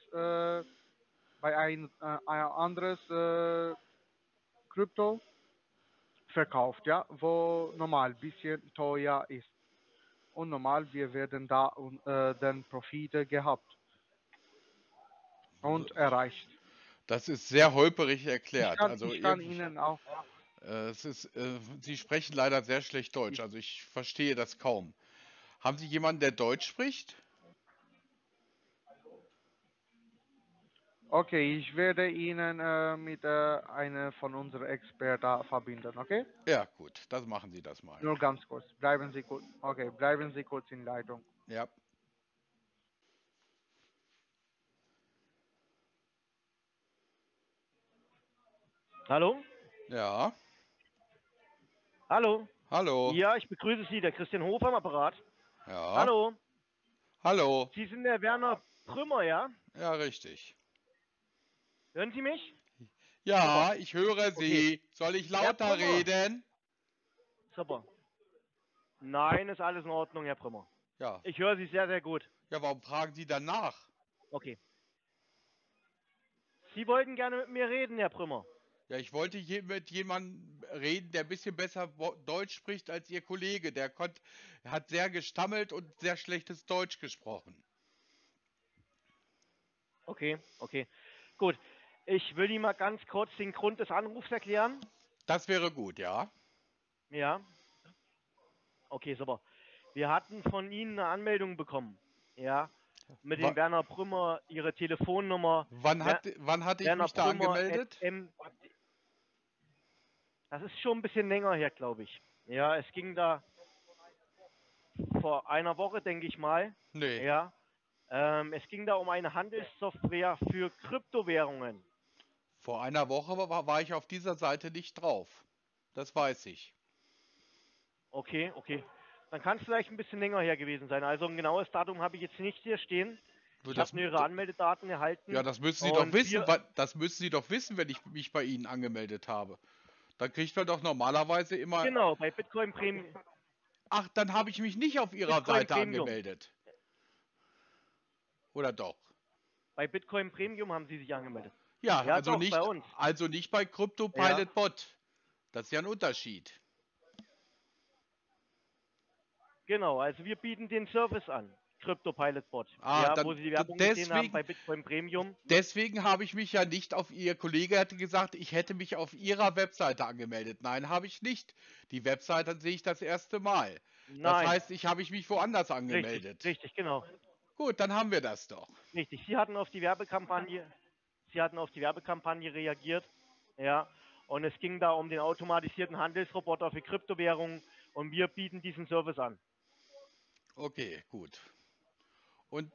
Krypto verkauft, ja, wo normal ein bisschen teuer ist. Und normal, wir werden da den Profite gehabt und erreicht. Das ist sehr holperig erklärt. Sie sprechen leider sehr schlecht Deutsch, also ich verstehe das kaum. Haben Sie jemanden, der Deutsch spricht? Okay, ich werde Ihnen mit einer von unseren Experten verbinden, okay? Ja, gut, das machen Sie das mal. Nur ganz kurz, bleiben Sie kurz, okay, bleiben Sie kurz in Leitung. Ja. Hallo? Ja. Hallo? Hallo. Ja, ich begrüße Sie, der Christian Hofer am Apparat. Ja. Hallo? Hallo. Sie sind der Werner Brümmer, ja? Ja, richtig. Hören Sie mich? Ja, ich höre Sie. Okay. Soll ich lauter reden? Super. Nein, ist alles in Ordnung, Herr Brümmer. Ja. Ich höre Sie sehr, sehr gut. Ja, warum fragen Sie danach? Okay. Sie wollten gerne mit mir reden, Herr Brümmer. Ja, ich wollte hier mit jemandem reden, der ein bisschen besser Deutsch spricht als Ihr Kollege. Der hat sehr gestammelt und sehr schlechtes Deutsch gesprochen. Okay, okay. Gut. Ich würde Ihnen mal ganz kurz den Grund des Anrufs erklären. Das wäre gut, ja. Ja. Okay, super. Wir hatten von Ihnen eine Anmeldung bekommen. Ja. Mit dem Werner Brümmer, Ihre Telefonnummer. Wann hatte ich mich da angemeldet? Das ist schon ein bisschen länger her, glaube ich. Ja, es ging da vor einer Woche, denke ich mal. Nee. Ja. Es ging da um eine Handelssoftware für Kryptowährungen. Vor einer Woche war ich auf dieser Seite nicht drauf. Das weiß ich. Okay, okay. Dann kann es vielleicht ein bisschen länger her gewesen sein. Also ein genaues Datum habe ich jetzt nicht hier stehen. Ich habe nur Ihre Anmeldedaten erhalten. Ja, das müssen Sie doch wissen. Das müssen Sie doch wissen, wenn ich mich bei Ihnen angemeldet habe. Dann kriegt man doch normalerweise immer... Genau, bei Bitcoin Premium. Ach, dann habe ich mich nicht auf Ihrer Seite angemeldet. Oder doch? Bei Bitcoin Premium haben Sie sich angemeldet. Ja, ja also, doch, nicht, bei uns. Also nicht bei Crypto Pilot Bot. Das ist ja ein Unterschied. Genau, also wir bieten den Service an, Crypto Pilot Bot, wo Sie die Werbung gesehen haben bei Bitcoin Premium. Deswegen habe ich mich ja nicht auf Ihr Kollege hätte gesagt, ich hätte mich auf Ihrer Webseite angemeldet. Nein, habe ich nicht. Die Webseite sehe ich das erste Mal. Nein. Das heißt, ich habe mich woanders angemeldet. Richtig, genau. Gut, dann haben wir das doch. Richtig, Sie hatten auf die Werbekampagne, reagiert, ja, und es ging da um den automatisierten Handelsroboter für Kryptowährungen und wir bieten diesen Service an. Okay, gut. Und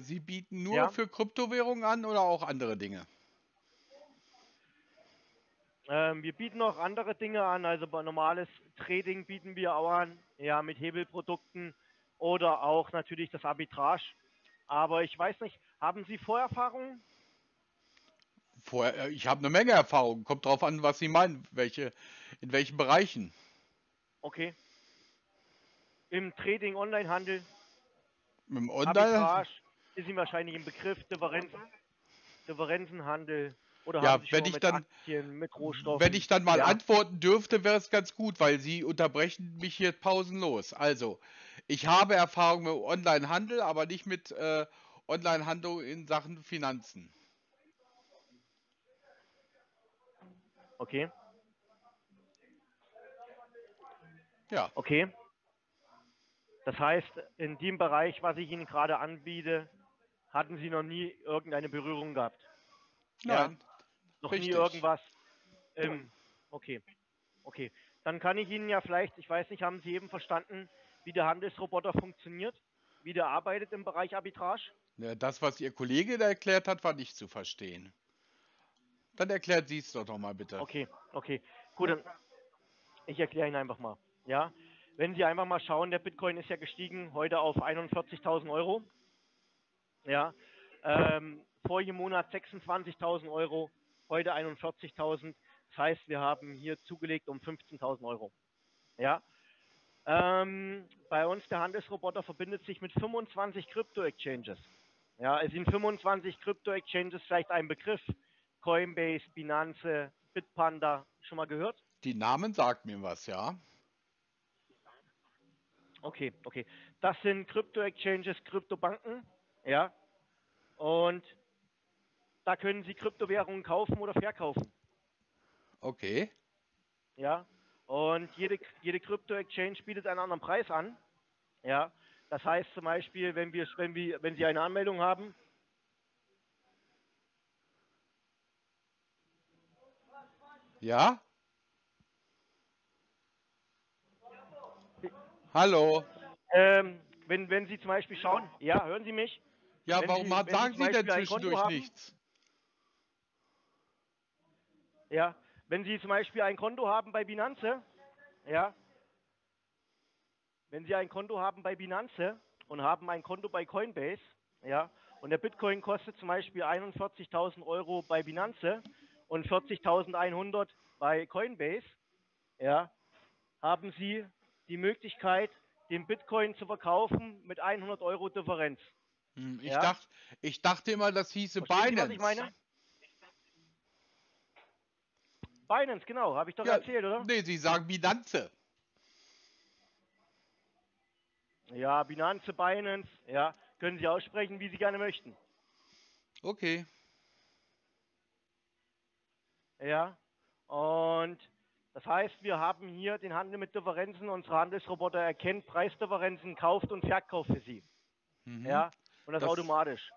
Sie bieten nur für Kryptowährungen an oder auch andere Dinge? Wir bieten auch andere Dinge an, also normales Trading bieten wir auch an, ja, mit Hebelprodukten. Oder auch natürlich das Arbitrage. Aber ich weiß nicht, haben Sie Vorerfahrungen? Ich habe eine Menge Erfahrung. Kommt drauf an, was Sie meinen, in welchen Bereichen. Okay. Im Trading, Onlinehandel. Im Online-Handel ist Ihnen wahrscheinlich im Begriff Differenzenhandel. Oder ja, haben Sie Aktien, mit Rohstoffen? Wenn ich dann mal antworten dürfte, wäre es ganz gut, weil Sie unterbrechen mich hier pausenlos. Also, ich habe Erfahrung mit Onlinehandel, aber nicht mit Onlinehandel in Sachen Finanzen. Okay. Ja. Okay. Das heißt, in dem Bereich, was ich Ihnen gerade anbiete, hatten Sie noch nie irgendeine Berührung gehabt? Nein. Ja. Noch nie irgendwas. Okay. Okay. Dann kann ich Ihnen ja vielleicht, ich weiß nicht, haben Sie eben verstanden, wie der Handelsroboter funktioniert? Wie der arbeitet im Bereich Arbitrage? Ja, das, was Ihr Kollege da erklärt hat, war nicht zu verstehen. Dann erklärt Sie es doch nochmal bitte. Okay, okay. Gut, dann ich erkläre Ihnen einfach mal. Ja, wenn Sie einfach mal schauen, der Bitcoin ist ja gestiegen, heute auf 41.000 Euro. Ja, vorigen Monat 26.000 Euro, heute 41.000. Das heißt, wir haben hier zugelegt um 15.000 Euro. Ja. Bei uns, der Handelsroboter verbindet sich mit 25 Crypto-Exchanges. Ja, es sind 25 Crypto-Exchanges vielleicht ein Begriff. Coinbase, Binance, Bitpanda, schon mal gehört? Die Namen sagt mir was, ja. Okay, okay. Das sind Crypto-Exchanges, Kryptobanken, ja. Und da können Sie Kryptowährungen kaufen oder verkaufen. Okay. Ja, und jede Krypto-Exchange bietet einen anderen Preis an. Ja, das heißt zum Beispiel, wenn Sie eine Anmeldung haben. Ja? Hallo? Wenn Sie zum Beispiel schauen, ja, hören Sie mich? Ja, warum sagen Sie denn zwischendurch nichts? Ja, wenn Sie zum Beispiel ein Konto haben bei Binance, ja, wenn Sie ein Konto haben bei Binance und haben ein Konto bei Coinbase, ja, und der Bitcoin kostet zum Beispiel 41.000 Euro bei Binance und 40.100 bei Coinbase, ja, haben Sie die Möglichkeit, den Bitcoin zu verkaufen mit 100 Euro Differenz. Ich dachte immer, das hieße Binance. Was ich meine? Binance, genau, habe ich doch erzählt, oder? Nee, Sie sagen Binance. Ja, Binance, Binance, ja, können Sie aussprechen, wie Sie gerne möchten. Okay. Ja, und das heißt, wir haben hier den Handel mit Differenzen. Unsere Handelsroboter erkennt Preisdifferenzen, kauft und verkauft für Sie. Mhm. Ja, und das automatisch.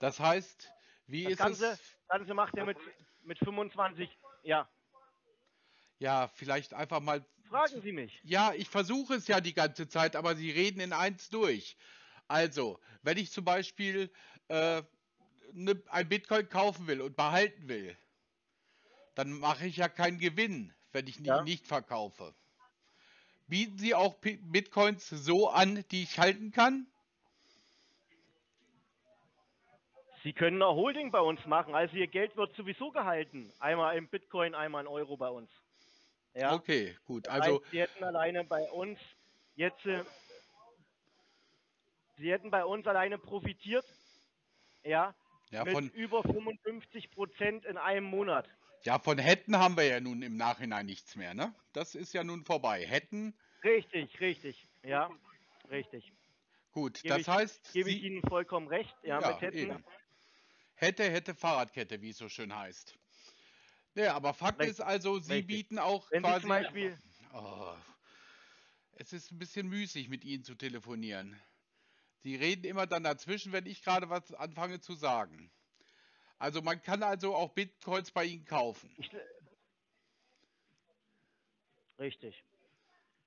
Das heißt, wie das ist Ganze, es? Das Ganze macht er mit 25, ja. Ja, vielleicht einfach mal... Fragen Sie mich. Ja, ich versuche es ja die ganze Zeit, aber Sie reden in eins durch. Also, wenn ich zum Beispiel ein Bitcoin kaufen will und behalten will, dann mache ich ja keinen Gewinn, wenn ich nicht verkaufe. Bieten Sie auch Bitcoins so an, die ich halten kann? Sie können auch Holding bei uns machen. Also Ihr Geld wird sowieso gehalten. Einmal im Bitcoin, einmal in Euro bei uns. Ja? Okay, gut. Also Sie hätten alleine bei uns jetzt, Sie hätten bei uns alleine profitiert, ja mit von über 55% in einem Monat. Ja, von hätten haben wir ja nun im Nachhinein nichts mehr, ne? Das ist ja nun vorbei. Hätten. Richtig, richtig. Ja, richtig. Gut, das heißt... Gebe ich Ihnen vollkommen recht. Ja, mit hätten. Eben. Hätte, hätte, Fahrradkette, wie es so schön heißt. Ja, aber Fakt ist also, Sie bieten auch quasi... Wenn Sie zum Beispiel... Oh, es ist ein bisschen müßig, mit Ihnen zu telefonieren. Sie reden immer dann dazwischen, wenn ich gerade was anfange zu sagen. Also man kann also auch Bitcoins bei Ihnen kaufen. Richtig.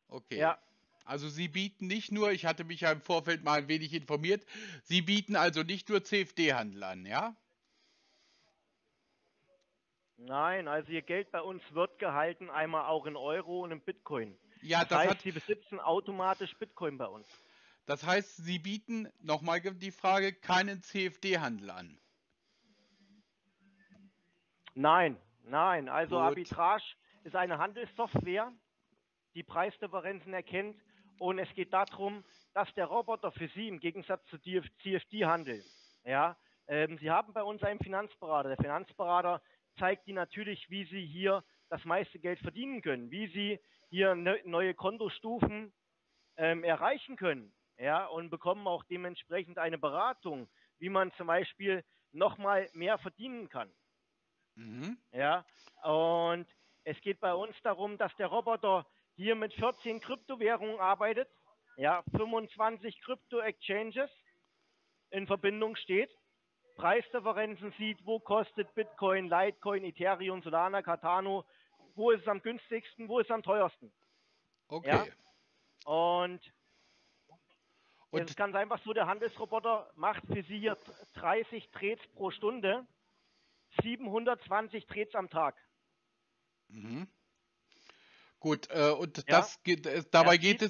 Okay. Ja. Also Sie bieten nicht nur, ich hatte mich ja im Vorfeld mal ein wenig informiert, Sie bieten also nicht nur CFD-Handel an, ja? Nein, also Ihr Geld bei uns wird gehalten, einmal auch in Euro und in Bitcoin. Ja, das heißt, Sie besitzen automatisch Bitcoin bei uns. Das heißt, Sie bieten, nochmal die Frage, keinen CFD-Handel an. Nein, nein. Also gut. Arbitrage ist eine Handelssoftware, die Preisdifferenzen erkennt. Und es geht darum, dass der Roboter für Sie im Gegensatz zu CFD-Handel, Sie haben bei uns einen Finanzberater. Der Finanzberater zeigt Ihnen natürlich, wie Sie hier das meiste Geld verdienen können, wie Sie hier neue Kontostufen erreichen können. Ja, und bekommen auch dementsprechend eine Beratung, wie man zum Beispiel nochmal mehr verdienen kann. Mhm. Ja, und es geht bei uns darum, dass der Roboter hier mit 14 Kryptowährungen arbeitet, 25 Krypto-Exchanges in Verbindung steht, Preisdifferenzen sieht, wo kostet Bitcoin, Litecoin, Ethereum, Solana, Cardano, wo ist es am günstigsten, wo ist es am teuersten. Okay. Ja? Und es ist ganz einfach so, der Handelsroboter macht für Sie hier 30 Trades pro Stunde, 720 Trades am Tag. Mhm. Gut, dabei geht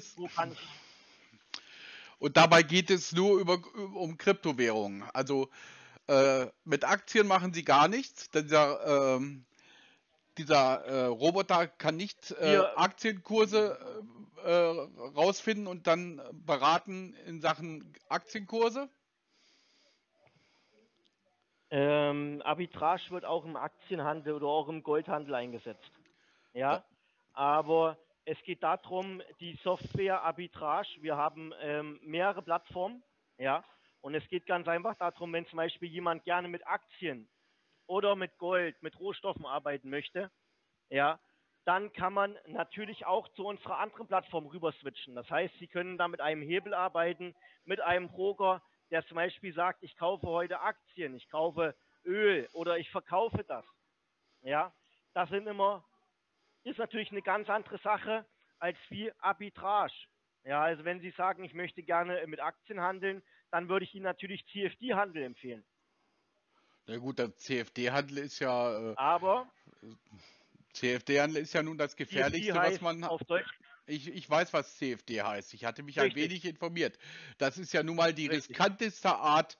es nur um Kryptowährungen. Also mit Aktien machen Sie gar nichts. Dieser Roboter kann nicht Aktienkurse rausfinden und dann beraten in Sachen Aktienkurse. Arbitrage wird auch im Aktienhandel oder auch im Goldhandel eingesetzt. Ja, aber es geht darum, die Software Arbitrage, wir haben mehrere Plattformen, und es geht ganz einfach darum, wenn zum Beispiel jemand gerne mit Aktien oder mit Gold, mit Rohstoffen arbeiten möchte, dann kann man natürlich auch zu unserer anderen Plattform rüber switchen. Das heißt, Sie können da mit einem Hebel arbeiten, mit einem Broker, der zum Beispiel sagt, ich kaufe heute Aktien, ich kaufe Öl oder ich verkaufe das. Ja, das sind immer, ist natürlich eine ganz andere Sache als wie Arbitrage. Ja, also wenn Sie sagen, ich möchte gerne mit Aktien handeln, dann würde ich Ihnen natürlich CFD-Handel empfehlen. Na gut, der CFD-Handel ist ja... Aber... CFD-Handel ist ja nun das Gefährlichste, was man... Auf Deutsch. Ich weiß, was CFD heißt. Ich hatte mich ein wenig informiert. Das ist ja nun mal die riskanteste Art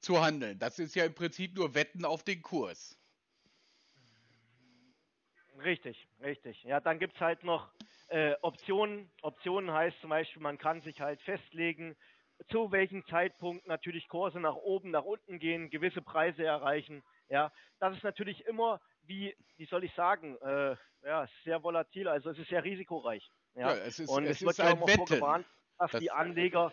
zu handeln. Das ist ja im Prinzip nur Wetten auf den Kurs. Richtig, richtig. Ja, dann gibt es halt noch Optionen. Optionen heißt zum Beispiel, man kann sich halt festlegen, zu welchem Zeitpunkt natürlich Kurse nach oben, nach unten gehen, gewisse Preise erreichen. Ja, das ist natürlich immer wie soll ich sagen, ja, sehr volatil, also es ist sehr risikoreich. Ja, ja, es wird ja auch vorgewarnt, dass das die Anleger,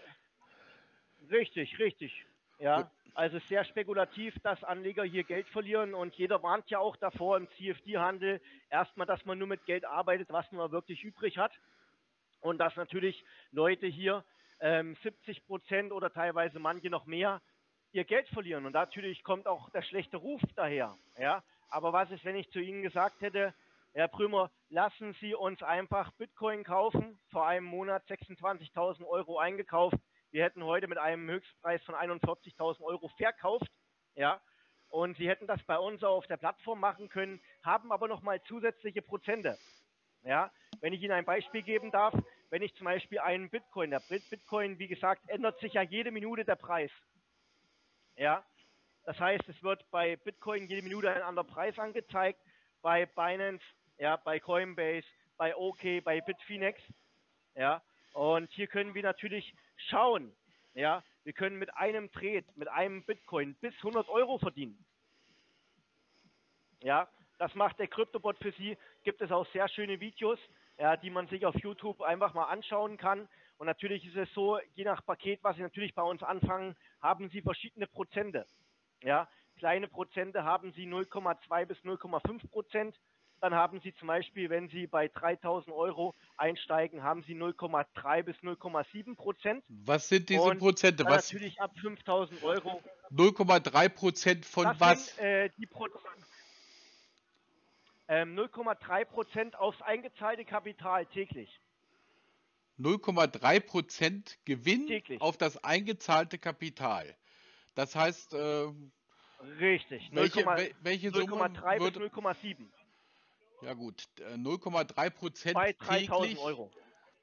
richtig, ja, also sehr spekulativ, dass Anleger hier Geld verlieren, und jeder warnt ja auch davor im CFD-Handel erstmal, dass man nur mit Geld arbeitet, was man wirklich übrig hat, und dass natürlich Leute hier 70% oder teilweise manche noch mehr ihr Geld verlieren, und natürlich kommt auch der schlechte Ruf daher, ja. Aber was ist, wenn ich zu Ihnen gesagt hätte, Herr Brümmer, lassen Sie uns einfach Bitcoin kaufen, vor einem Monat 26.000 Euro eingekauft, wir hätten heute mit einem Höchstpreis von 41.000 Euro verkauft, ja, und Sie hätten das bei uns auch auf der Plattform machen können, haben aber nochmal zusätzliche Prozente, ja. Wenn ich Ihnen ein Beispiel geben darf, wenn ich zum Beispiel einen Bitcoin, der Bitcoin, wie gesagt, ändert sich ja jede Minute der Preis, ja. Das heißt, es wird bei Bitcoin jede Minute ein anderer Preis angezeigt, bei Binance, ja, bei Coinbase, bei OK, bei Bitfinex, ja. Und hier können wir natürlich schauen, ja, wir können mit einem Trade, mit einem Bitcoin bis 100 Euro verdienen. Ja, das macht der CryptoBot für Sie. Gibt es auch sehr schöne Videos, ja, die man sich auf YouTube einfach mal anschauen kann. Und natürlich ist es so, je nach Paket, was Sie natürlich bei uns anfangen, haben Sie verschiedene Prozente. Ja, kleine Prozente haben Sie 0,2 bis 0,5%. Dann haben Sie zum Beispiel, wenn Sie bei 3.000 Euro einsteigen, haben Sie 0,3 bis 0,7%. Was sind diese Prozente? Was? Natürlich ab 5.000 Euro. 0,3% von das was? 0,3% aufs eingezahlte Kapital täglich. 0,3% Gewinn täglich auf das eingezahlte Kapital. Das heißt, richtig, welche Summe? 0,3 bis 0,7. Ja gut, 0,3% bei 3.000 Euro.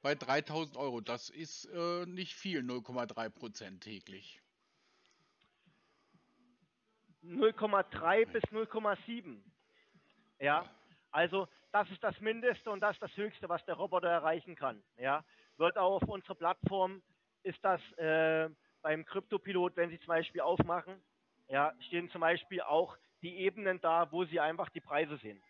Bei 3.000 Euro, das ist nicht viel, 0,3% täglich. 0,3 bis 0,7. Ja, also das ist das Mindeste und das ist das Höchste, was der Roboter erreichen kann. Ja, wird auch auf unserer Plattform, ist das... Beim Crypto-Pilot, wenn Sie zum Beispiel aufmachen, ja, stehen zum Beispiel auch die Ebenen da, wo Sie einfach die Preise sehen.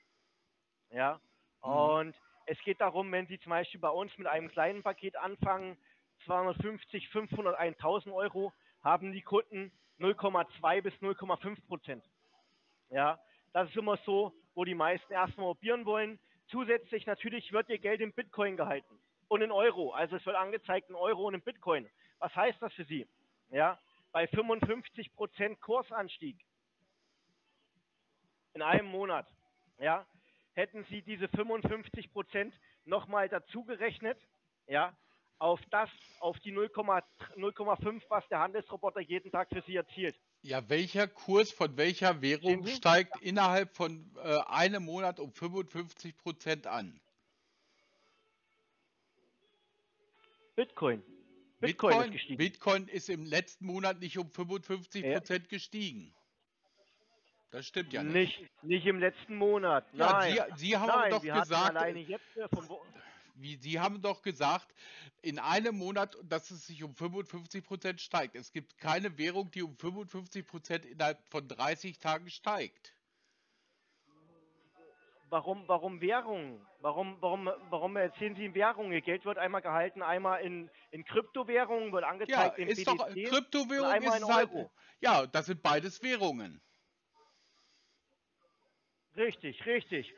Ja, und es geht darum, wenn Sie zum Beispiel bei uns mit einem kleinen Paket anfangen, 250, 500, 1.000 Euro, haben die Kunden 0,2 bis 0,5%. Ja, das ist immer so, wo die meisten erstmal probieren wollen. Zusätzlich natürlich wird Ihr Geld in Bitcoin gehalten und in Euro. Also es wird angezeigt in Euro und in Bitcoin. Was heißt das für Sie? Ja, bei 55% Kursanstieg in einem Monat, ja, hätten Sie diese 55% nochmal dazu gerechnet, ja, auf die 0,5, was der Handelsroboter jeden Tag für Sie erzielt. Ja, welcher Kurs von welcher Währung steigt innerhalb von einem Monat um 55% an? Bitcoin. Bitcoin ist gestiegen. Bitcoin ist im letzten Monat nicht um 55% gestiegen. Das stimmt ja nicht. Nicht im letzten Monat. Ja, nein. Sie haben doch gesagt, Sie haben doch gesagt, in einem Monat, dass es sich um 55% steigt. Es gibt keine Währung, die um 55% innerhalb von 30 Tagen steigt. Warum Währung? Warum erzählen Sie in Währung? Ihr Geld wird einmal gehalten, einmal in Kryptowährungen, wird angezeigt in BTC, doch, Kryptowährung einmal ist in Euro. Halt, ja, das sind beides Währungen. Richtig.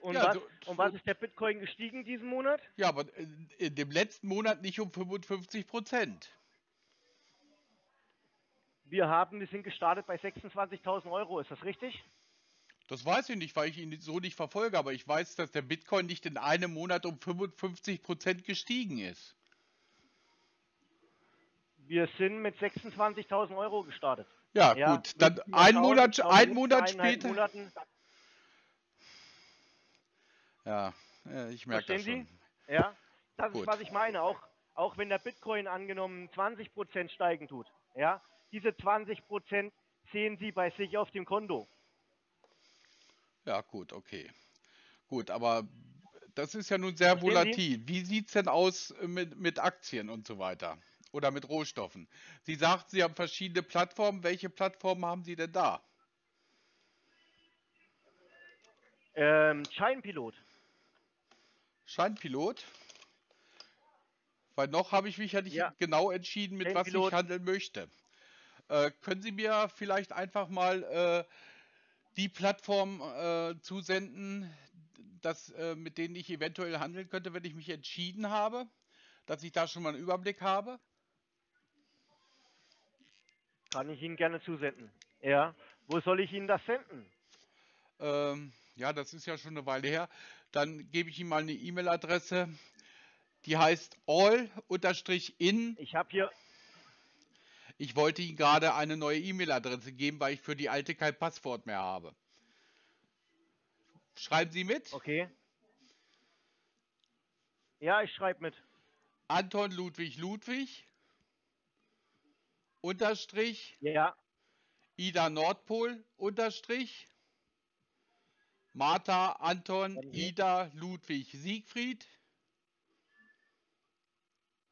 Und, ja, was ist der Bitcoin gestiegen diesen Monat? Ja, aber in dem letzten Monat nicht um 55%. Wir sind gestartet bei 26.000 Euro, ist das richtig? Das weiß ich nicht, weil ich ihn so nicht verfolge, aber ich weiß, dass der Bitcoin nicht in einem Monat um 55% gestiegen ist. Wir sind mit 26.000 Euro gestartet. Ja, ja gut, dann einen Monat später... Ja, ich merke das schon. Sie? Ja, das gut. Ist, was ich meine, auch wenn der Bitcoin angenommen 20% steigen tut. Ja, diese 20% sehen Sie bei sich auf dem Konto. Ja, gut, okay. Gut, aber das ist ja nun sehr volatil. Wie sieht es denn aus mit Aktien und so weiter? Oder mit Rohstoffen? Sie sagten, Sie haben verschiedene Plattformen. Welche Plattformen haben Sie denn da? Scheinpilot. Scheinpilot? Weil noch habe ich mich ja nicht genau entschieden, mit was ich handeln möchte. Können Sie mir vielleicht einfach mal die Plattform zusenden, mit denen ich eventuell handeln könnte, wenn ich mich entschieden habe, dass ich da schon mal einen Überblick habe? Kann ich Ihnen gerne zusenden. Ja. Wo soll ich Ihnen das senden? Ja, das ist ja schon eine Weile her. Dann gebe ich Ihnen mal eine E-Mail-Adresse. Die heißt all-in. Ich habe hier... Ich wollte Ihnen gerade eine neue E-Mail-Adresse geben, weil ich für die alte kein Passwort mehr habe. Schreiben Sie mit? Okay. Ja, ich schreibe mit. Anton Ludwig Ludwig _ Ida Nordpol _ Martha Anton Ida Ludwig Siegfried.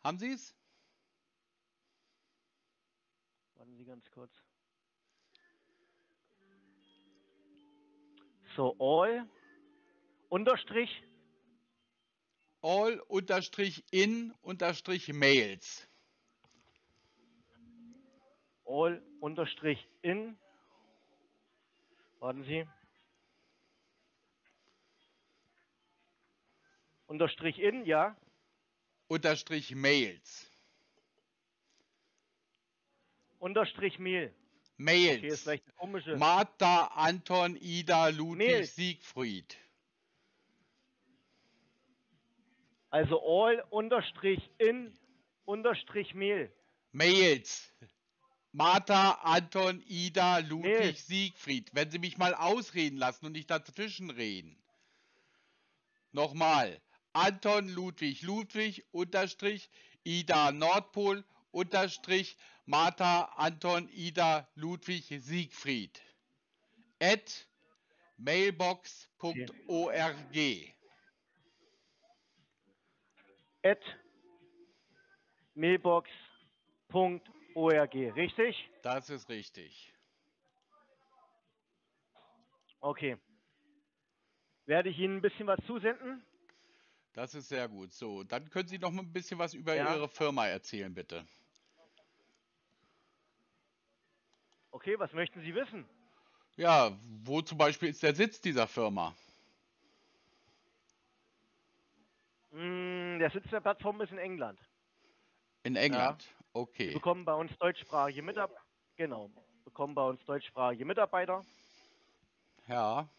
Haben Sie es? Warten Sie ganz kurz. So, all_in_mails. all_in. Warten Sie. _in, ja. _mails. _mail. Mails. Okay, ist vielleicht eine komische. Martha, Anton, Ida, Ludwig, Mails. Siegfried. Also all_in_mail. Mails. Martha, Anton, Ida, Ludwig, Mails. Siegfried. Wenn Sie mich mal ausreden lassen und nicht dazwischen reden. Nochmal. Anton, Ludwig, Ludwig, _ Ida, Nordpol, _ Martha, Anton, Ida, Ludwig, Siegfried @mailbox.org @mailbox.org, richtig? Das ist richtig. Okay. Werde ich Ihnen ein bisschen was zusenden? Das ist sehr gut. So, dann können Sie noch mal ein bisschen was über Ihre Firma erzählen, bitte. Okay, was möchten Sie wissen? Ja, wo zum Beispiel ist der Sitz dieser Firma? Der Sitz der Plattform ist in England. In England, okay. Wir bekommen bei uns deutschsprachige Mitarbeiter. Genau, bekommen bei uns deutschsprachige Mitarbeiter. Ja,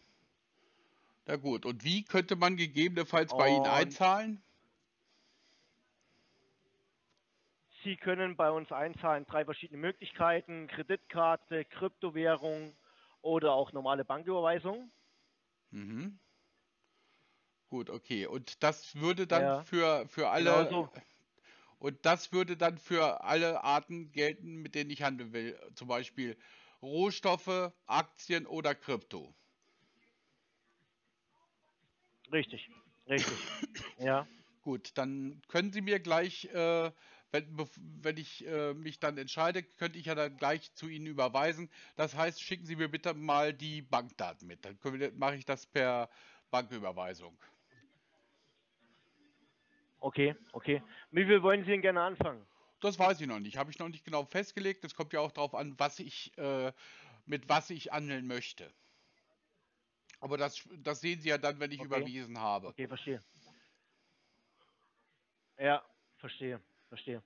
na gut. Und wie könnte man gegebenenfalls bei Ihnen einzahlen? Sie können bei uns einzahlen, 3 verschiedene Möglichkeiten, Kreditkarte, Kryptowährung oder auch normale Banküberweisung. Mhm. Gut, okay. Und das würde dann für alle und das würde dann für alle Arten gelten, mit denen ich handeln will, zum Beispiel Rohstoffe, Aktien oder Krypto. Richtig, richtig. Ja. Gut, dann können Sie mir gleich wenn ich mich dann entscheide, könnte ich ja dann gleich zu Ihnen überweisen. Das heißt, schicken Sie mir bitte mal die Bankdaten mit. Dann mache ich das per Banküberweisung. Okay, okay. Wie viel wollen Sie denn gerne anfangen? Das weiß ich noch nicht. Habe ich noch nicht genau festgelegt. Das kommt ja auch darauf an, was ich, mit was ich handeln möchte. Aber das sehen Sie ja dann, wenn ich überwiesen habe. Okay, verstehe. Ja, verstehe. Verstehe.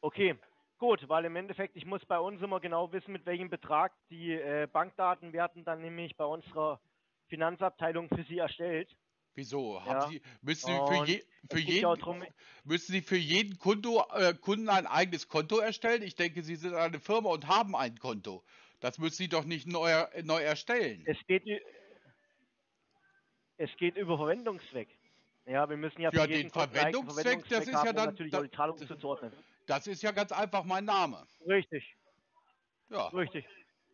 Okay, gut, weil im Endeffekt, ich muss bei uns immer genau wissen, mit welchem Betrag die Bankdaten werden dann nämlich bei unserer Finanzabteilung für Sie erstellt. Wieso? Müssen Sie für jeden Kunden ein eigenes Konto erstellen? Ich denke, Sie sind eine Firma und haben ein Konto. Das müssen Sie doch nicht neu erstellen. Es geht über Verwendungszweck. Ja, wir müssen ja für jeden den Verwendungszweck, das ist haben, ja dann natürlich auch die Zahlung zuzuordnen. Das ist ja ganz einfach mein Name. Richtig. Ja. Richtig.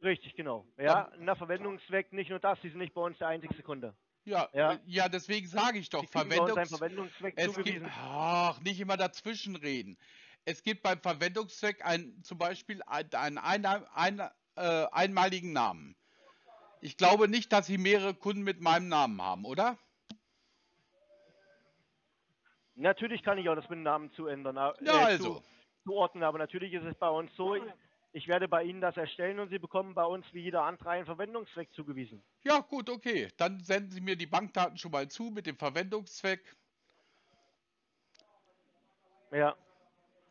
Richtig, genau. Ja, dann, na, Verwendungszweck, nicht nur das, Sie sind nicht bei uns der einzige Kunde. Ja, ja, ja, deswegen sage ich doch, Verwendungszweck zugewiesen. Ach, nicht immer dazwischen reden. Es gibt beim Verwendungszweck zum Beispiel einen einmaligen Namen. Ich glaube nicht, dass Sie mehrere Kunden mit meinem Namen haben, oder? Natürlich kann ich auch das mit dem Namen zu ändern. Ja, also. Zuordnen, aber natürlich ist es bei uns so, ich werde bei Ihnen das erstellen und Sie bekommen bei uns wie jeder andere einen Verwendungszweck zugewiesen. Ja, gut, okay. Dann senden Sie mir die Bankdaten schon mal zu mit dem Verwendungszweck. Ja.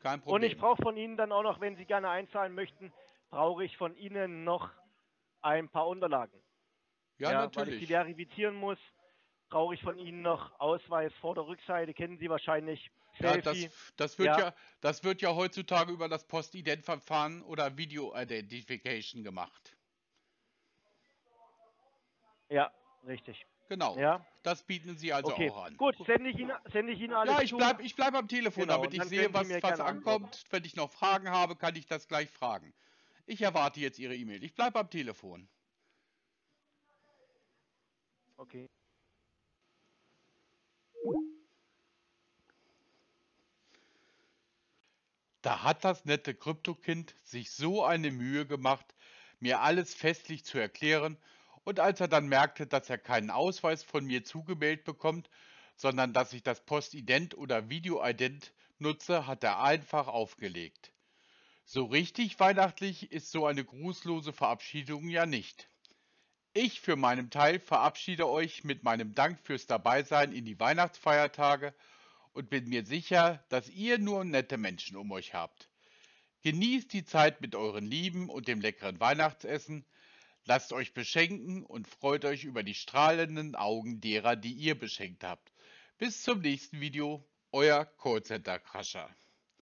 Kein Problem. Und ich brauche von Ihnen dann auch noch, wenn Sie gerne einzahlen möchten, brauche ich von Ihnen noch ein paar Unterlagen. Ja, natürlich. Weil ich die verifizieren muss, brauche ich von Ihnen noch Ausweis, Vorder- und Rückseite, kennen Sie wahrscheinlich. Ja, das wird ja heutzutage über das Postident-Verfahren oder Video-Identification gemacht. Ja, richtig. Genau, ja. Das bieten Sie also auch an. Gut, sende ich Ihnen alles zu. Ja, ich bleib am Telefon, genau, damit ich sehe, was ankommt. Wenn ich noch Fragen habe, kann ich das gleich fragen. Ich erwarte jetzt Ihre E-Mail. Ich bleibe am Telefon. Okay. Da hat das nette Kryptokind sich so eine Mühe gemacht, mir alles festlich zu erklären, und als er dann merkte, dass er keinen Ausweis von mir zugemeldet bekommt, sondern dass ich das Postident oder Videoident nutze, hat er einfach aufgelegt. So richtig weihnachtlich ist so eine grußlose Verabschiedung ja nicht. Ich für meinen Teil verabschiede euch mit meinem Dank fürs Dabeisein in die Weihnachtsfeiertage und bin mir sicher, dass ihr nur nette Menschen um euch habt. Genießt die Zeit mit euren Lieben und dem leckeren Weihnachtsessen, lasst euch beschenken und freut euch über die strahlenden Augen derer, die ihr beschenkt habt. Bis zum nächsten Video, euer Callcenter Crusher.